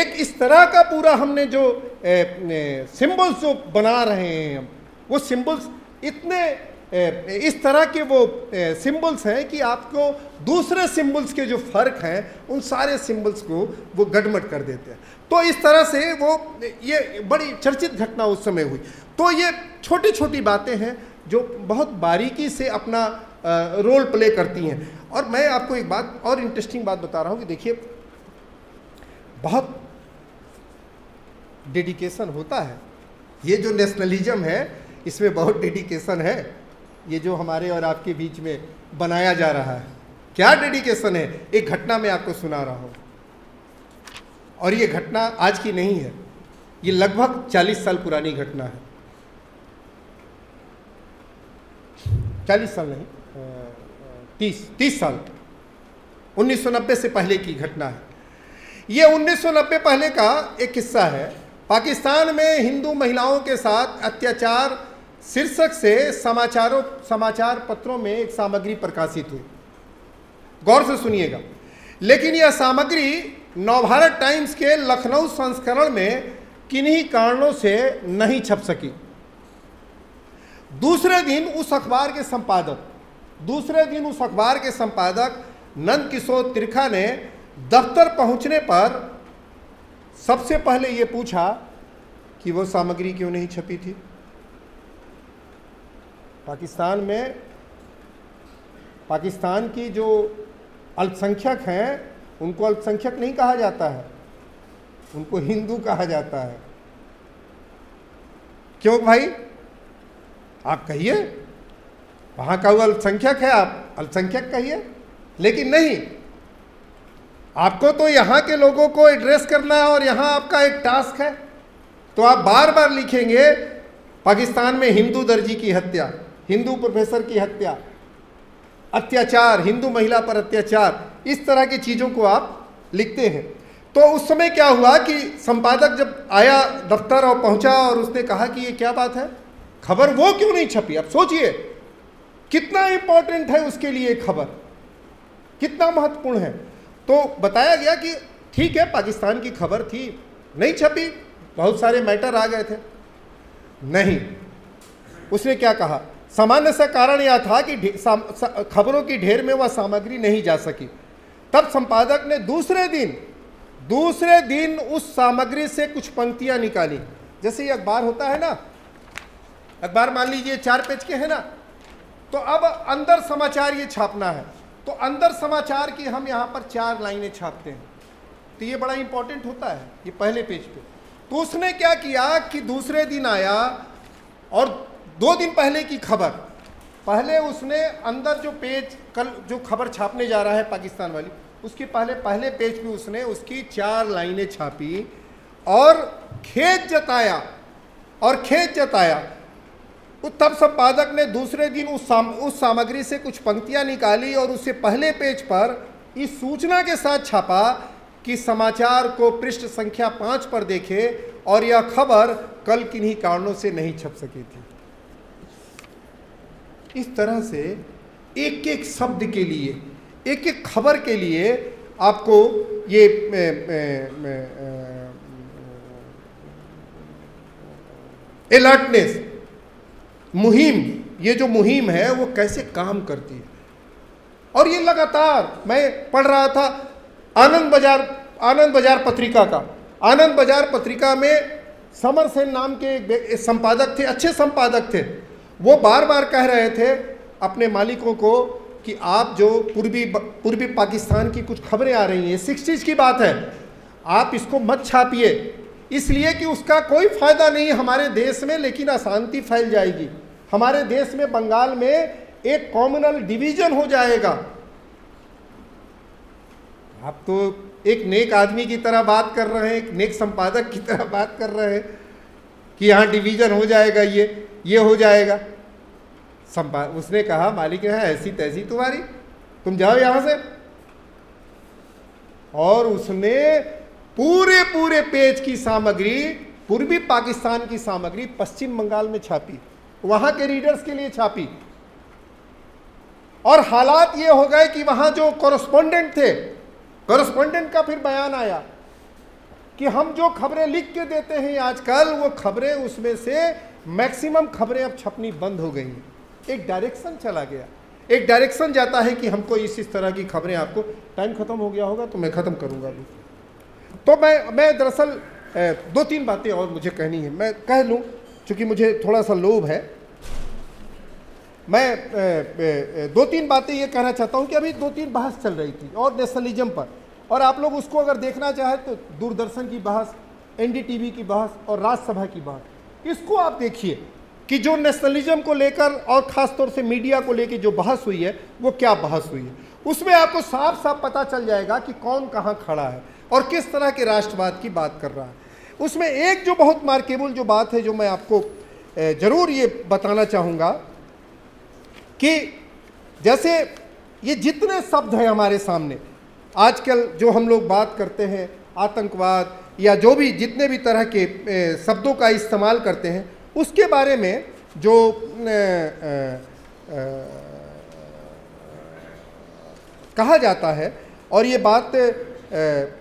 एक इस तरह का पूरा हमने जो सिंबल्स जो बना रहे हैं हम, वो सिंबल्स इतने ए, इस तरह के वो ए, सिंबल्स हैं कि आपको दूसरे सिंबल्स के जो फ़र्क हैं उन सारे सिंबल्स को वो गड़बड़ कर देते हैं। तो इस तरह से वो ये बड़ी चर्चित घटना उस समय हुई। तो ये छोटी छोटी बातें हैं जो बहुत बारीकी से अपना आ, रोल प्ले करती हैं। और मैं आपको एक बात और इंटरेस्टिंग बात बता रहा हूँ कि देखिए, बहुत डेडिकेशन होता है, ये जो नेशनलिज्म है इसमें बहुत डेडिकेशन है। ये जो हमारे और आपके बीच में बनाया जा रहा है, क्या डेडिकेशन है। एक घटना मैं आपको सुना रहा हूँ, और ये घटना आज की नहीं है, ये लगभग चालीस साल पुरानी घटना है। चालीस साल नहीं, तीस तीस साल, उन्नीस सौ नब्बे से पहले की घटना है। ये उन्नीस सौ नब्बे पहले का एक किस्सा है। पाकिस्तान में हिंदू महिलाओं के साथ अत्याचार शीर्षक से समाचारों समाचार पत्रों में एक सामग्री प्रकाशित हुई। गौर से सुनिएगा, लेकिन यह सामग्री नवभारत टाइम्स के लखनऊ संस्करण में किन्हीं कारणों से नहीं छप सकी। दूसरे दिन उस अखबार के संपादक दूसरे दिन उस अखबार के संपादक नंदकिशोर तिरखा ने दफ्तर पहुंचने पर सबसे पहले ये पूछा कि वो सामग्री क्यों नहीं छपी थी। पाकिस्तान में पाकिस्तान की जो अल्पसंख्यक हैं उनको अल्पसंख्यक नहीं कहा जाता है, उनको हिंदू कहा जाता है। क्यों भाई, आप कहिए वहाँ का वो अल्पसंख्यक है, आप अल्पसंख्यक कहिए, लेकिन नहीं, आपको तो यहाँ के लोगों को एड्रेस करना है और यहाँ आपका एक टास्क है। तो आप बार बार लिखेंगे पाकिस्तान में हिंदू दर्जी की हत्या, हिंदू प्रोफेसर की हत्या, अत्याचार, हिंदू महिला पर अत्याचार, इस तरह की चीज़ों को आप लिखते हैं। तो उस समय क्या हुआ कि संपादक जब आया दफ्तर और पहुँचा और उसने कहा कि ये क्या बात है, खबर वो क्यों नहीं छपी। अब सोचिए कितना इम्पोर्टेंट है उसके लिए खबर, कितना महत्वपूर्ण है। तो बताया गया कि ठीक है, पाकिस्तान की खबर थी, नहीं छपी, बहुत सारे मैटर आ गए थे। नहीं, उसने क्या कहा, सामान्य सा कारण यह था कि खबरों की ढेर में वह सामग्री नहीं जा सकी। तब संपादक ने दूसरे दिन दूसरे दिन उस सामग्री से कुछ पंक्तियां निकाली। जैसे ये अखबार होता है ना, अखबार मान लीजिए चार पेज के है ना, तो अब अंदर समाचार ये छापना है, तो अंदर समाचार की हम यहाँ पर चार लाइनें छापते हैं, तो ये बड़ा इम्पोर्टेंट होता है, ये पहले पेज पे। तो उसने क्या किया कि दूसरे दिन आया और दो दिन पहले की खबर, पहले उसने अंदर जो पेज कल जो खबर छापने जा रहा है पाकिस्तान वाली, उसके पहले पहले पेज पे उसने उसकी चार लाइनें छापी और खेद जताया और खेद जताया तब संपादक ने दूसरे दिन उस साम, उस सामग्री से कुछ पंक्तियां निकाली और उसे पहले पेज पर इस सूचना के साथ छापा कि समाचार को पृष्ठ संख्या पाँच पर देखे और यह खबर कल किन्हीं कारणों से नहीं छप सकी थी। इस तरह से एक एक शब्द के लिए, एक एक खबर के लिए आपको ये ए, ए, ए, ए, अलर्टनेस मुहिम, ये जो मुहिम है वो कैसे काम करती है। और ये लगातार मैं पढ़ रहा था आनंद बाजार आनंद बाजार पत्रिका का। आनंद बाजार पत्रिका में समर सेन नाम के एक संपादक थे, अच्छे संपादक थे। वो बार बार कह रहे थे अपने मालिकों को कि आप जो पूर्वी पूर्वी पाकिस्तान की कुछ खबरें आ रही हैं, सिक्सटीज की बात है, आप इसको मत छापिए, इसलिए कि उसका कोई फ़ायदा नहीं हमारे देश में, लेकिन अशांति फैल जाएगी हमारे देश में, बंगाल में एक कॉम्युनल डिवीज़न हो जाएगा। आप तो एक नेक आदमी की तरह बात कर रहे हैं, एक नेक संपादक की तरह बात कर रहे हैं कि यहाँ डिवीज़न हो जाएगा, ये ये हो जाएगा। संपा उसने कहा मालिक है ऐसी तैसी तुम्हारी, तुम जाओ यहाँ से। और उसने पूरे पूरे पेज की सामग्री पूर्वी पाकिस्तान की सामग्री पश्चिम बंगाल में छापी, वहाँ के रीडर्स के लिए छापी। और हालात ये हो गए कि वहाँ जो कॉरेस्पॉन्डेंट थे, कॉरेस्पॉन्डेंट का फिर बयान आया कि हम जो खबरें लिख के देते हैं आजकल, वो खबरें उसमें से मैक्सिमम खबरें अब छपनी बंद हो गई हैं। एक डायरेक्शन चला गया, एक डायरेक्शन जाता है कि हमको इस इस तरह की खबरें आपको। टाइम खत्म हो गया होगा तो मैं ख़त्म करूँगा अभी। तो मैं मैं दरअसल दो तीन बातें और मुझे कहनी है, मैं कह लूँ चूँकि मुझे थोड़ा सा लोभ है। मैं ए, ए, दो तीन बातें ये कहना चाहता हूँ कि अभी दो तीन बहस चल रही थी और नेशनलिज्म पर, और आप लोग उसको अगर देखना चाहें तो दूरदर्शन की बहस, एनडीटीवी की बहस और राज्यसभा की बहस, इसको आप देखिए कि जो नेशनलिज्म को लेकर और ख़ासतौर से मीडिया को लेकर जो बहस हुई है वो क्या बहस हुई है। उसमें आपको साफ साफ पता चल जाएगा कि कौन कहाँ खड़ा है और किस तरह के राष्ट्रवाद की बात कर रहा है। उसमें एक जो बहुत मार्केबल जो बात है जो मैं आपको ज़रूर ये बताना चाहूँगा कि जैसे ये जितने शब्द हैं हमारे सामने आजकल, जो हम लोग बात करते हैं आतंकवाद या जो भी जितने भी तरह के शब्दों का इस्तेमाल करते हैं, उसके बारे में जो ए, ए, ए, कहा जाता है, और ये बात ए,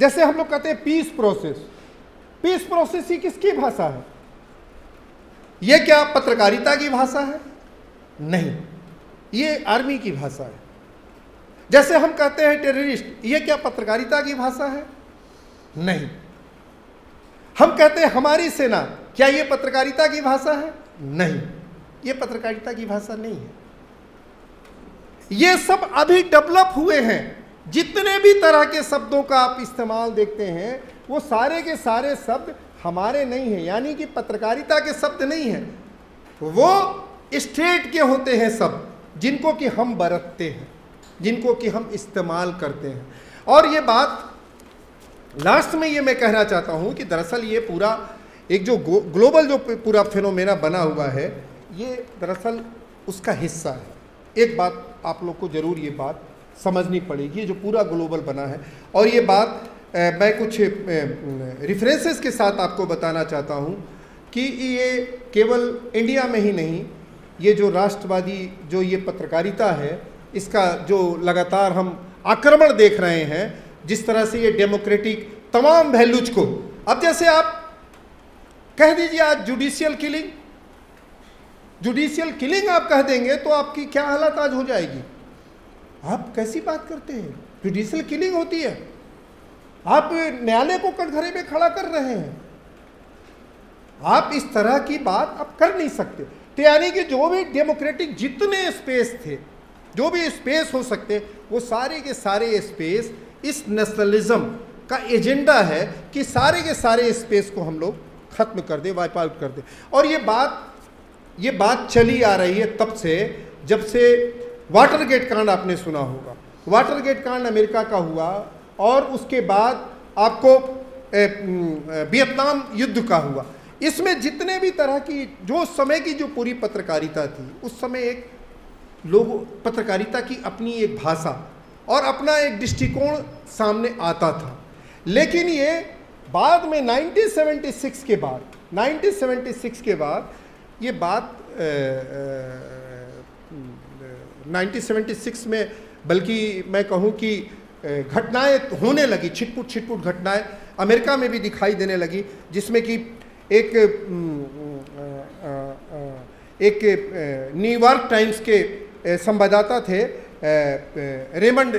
जैसे हम लोग कहते हैं पीस प्रोसेस, पीस प्रोसेस ही किसकी भाषा है? ये क्या पत्रकारिता की भाषा है? नहीं, ये आर्मी की भाषा है। जैसे हम कहते हैं टेररिस्ट, ये क्या पत्रकारिता की भाषा है? नहीं। हम कहते हैं हमारी सेना, क्या ये पत्रकारिता की भाषा है? नहीं, ये पत्रकारिता की भाषा नहीं है। ये सब अभी डेवलप हुए हैं, जितने भी तरह के शब्दों का आप इस्तेमाल देखते हैं वो सारे के सारे शब्द हमारे नहीं हैं, यानी कि पत्रकारिता के शब्द नहीं हैं, वो स्टेट के होते हैं शब्द, जिनको कि हम बरतते हैं, जिनको कि हम इस्तेमाल करते हैं। और ये बात लास्ट में ये मैं कहना चाहता हूँ कि दरअसल ये पूरा एक जो ग्लोबल जो पूरा फिनोमेना बना हुआ है, ये दरअसल उसका हिस्सा है। एक बात आप लोग को ज़रूर ये बात समझनी पड़ेगी, जो पूरा ग्लोबल बना है। और ये बात ए, मैं कुछ रेफरेंसेस के साथ आपको बताना चाहता हूँ कि ये केवल इंडिया में ही नहीं, ये जो राष्ट्रवादी जो ये पत्रकारिता है, इसका जो लगातार हम आक्रमण देख रहे हैं, जिस तरह से ये डेमोक्रेटिक तमाम वैल्यूज को, अब जैसे आप कह दीजिए आज जुडिशियल किलिंग, जुडिशियल किलिंग आप कह देंगे तो आपकी क्या हालत आज हो जाएगी? आप कैसी बात करते हैं? जुडिशियल किलिंग होती है, आप न्यायालय को कटघरे में खड़ा कर रहे हैं, आप इस तरह की बात आप कर नहीं सकते। तो यानी कि जो भी डेमोक्रेटिक जितने स्पेस थे, जो भी स्पेस हो सकते, वो सारे के सारे स्पेस इस नेशनलिज्म का एजेंडा है कि सारे के सारे स्पेस को हम लोग खत्म कर दें, वाइप आउट कर दें। और ये बात ये बात चली आ रही है तब से जब से वाटरगेट कांड आपने सुना होगा। वाटरगेट कांड अमेरिका का हुआ और उसके बाद आपको वियतनाम युद्ध का हुआ। इसमें जितने भी तरह की जो समय की जो पूरी पत्रकारिता थी, उस समय एक लोग पत्रकारिता की अपनी एक भाषा और अपना एक दृष्टिकोण सामने आता था। लेकिन ये बाद में नाइनटीन सेवेंटी सिक्स के बाद नाइनटीन सेवेंटी सिक्स के बाद ये बात ए, ए, नाइनटीन सेवेंटी सिक्स में बल्कि मैं कहूँ कि घटनाएं होने लगी, छिटपुट छिटपुट घटनाएं अमेरिका में भी दिखाई देने लगी, जिसमें कि एक एक न्यूयॉर्क टाइम्स के संवाददाता थे रेमंड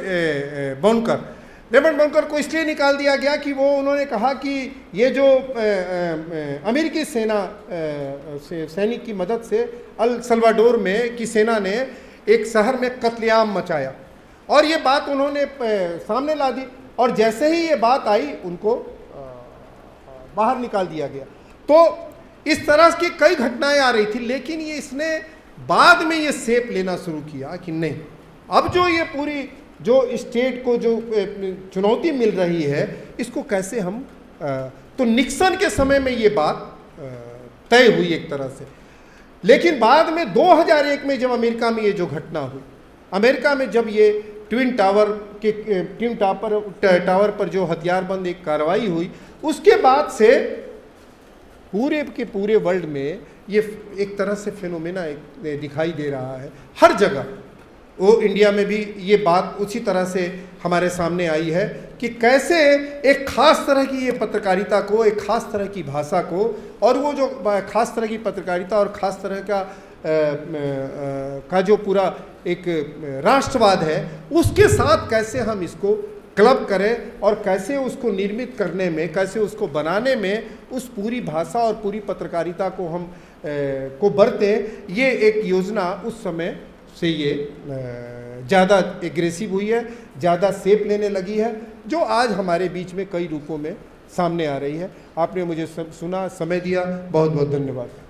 बोंकर। रेमंड बोंकर को इसलिए निकाल दिया गया कि वो उन्होंने कहा कि ये जो अमेरिकी सेना से, सैनिक की मदद से अल सल्वाडोर में की सेना ने एक शहर में कत्लेआम मचाया और ये बात उन्होंने सामने ला दी और जैसे ही ये बात आई उनको बाहर निकाल दिया गया। तो इस तरह की कई घटनाएं आ रही थी, लेकिन ये इसने बाद में ये सेप लेना शुरू किया कि नहीं, अब जो ये पूरी जो स्टेट को जो चुनौती मिल रही है इसको कैसे हम, तो निक्सन के समय में ये बात तय हुई एक तरह से। लेकिन बाद में दो हज़ार एक में जब अमेरिका में ये जो घटना हुई, अमेरिका में जब ये ट्विन टावर के ट्विन टावर टावर पर जो हथियारबंद एक कार्रवाई हुई, उसके बाद से पूरे के पूरे वर्ल्ड में ये एक तरह से फिनोमेना एक दिखाई दे रहा है हर जगह। वो इंडिया में भी ये बात उसी तरह से हमारे सामने आई है कि कैसे एक ख़ास तरह की ये पत्रकारिता को, एक ख़ास तरह की भाषा को, और वो जो ख़ास तरह की पत्रकारिता और ख़ास तरह का आ, आ, का जो पूरा एक राष्ट्रवाद है उसके साथ कैसे हम इसको क्लब करें और कैसे उसको निर्मित करने में, कैसे उसको बनाने में उस पूरी भाषा और पूरी पत्रकारिता को हम ए, को बरतें, ये एक योजना उस समय से ये ज़्यादा एग्रेसिव हुई है, ज़्यादा सेप लेने लगी है, जो आज हमारे बीच में कई रूपों में सामने आ रही है। आपने मुझे सब सुना, समय दिया, बहुत बहुत धन्यवाद।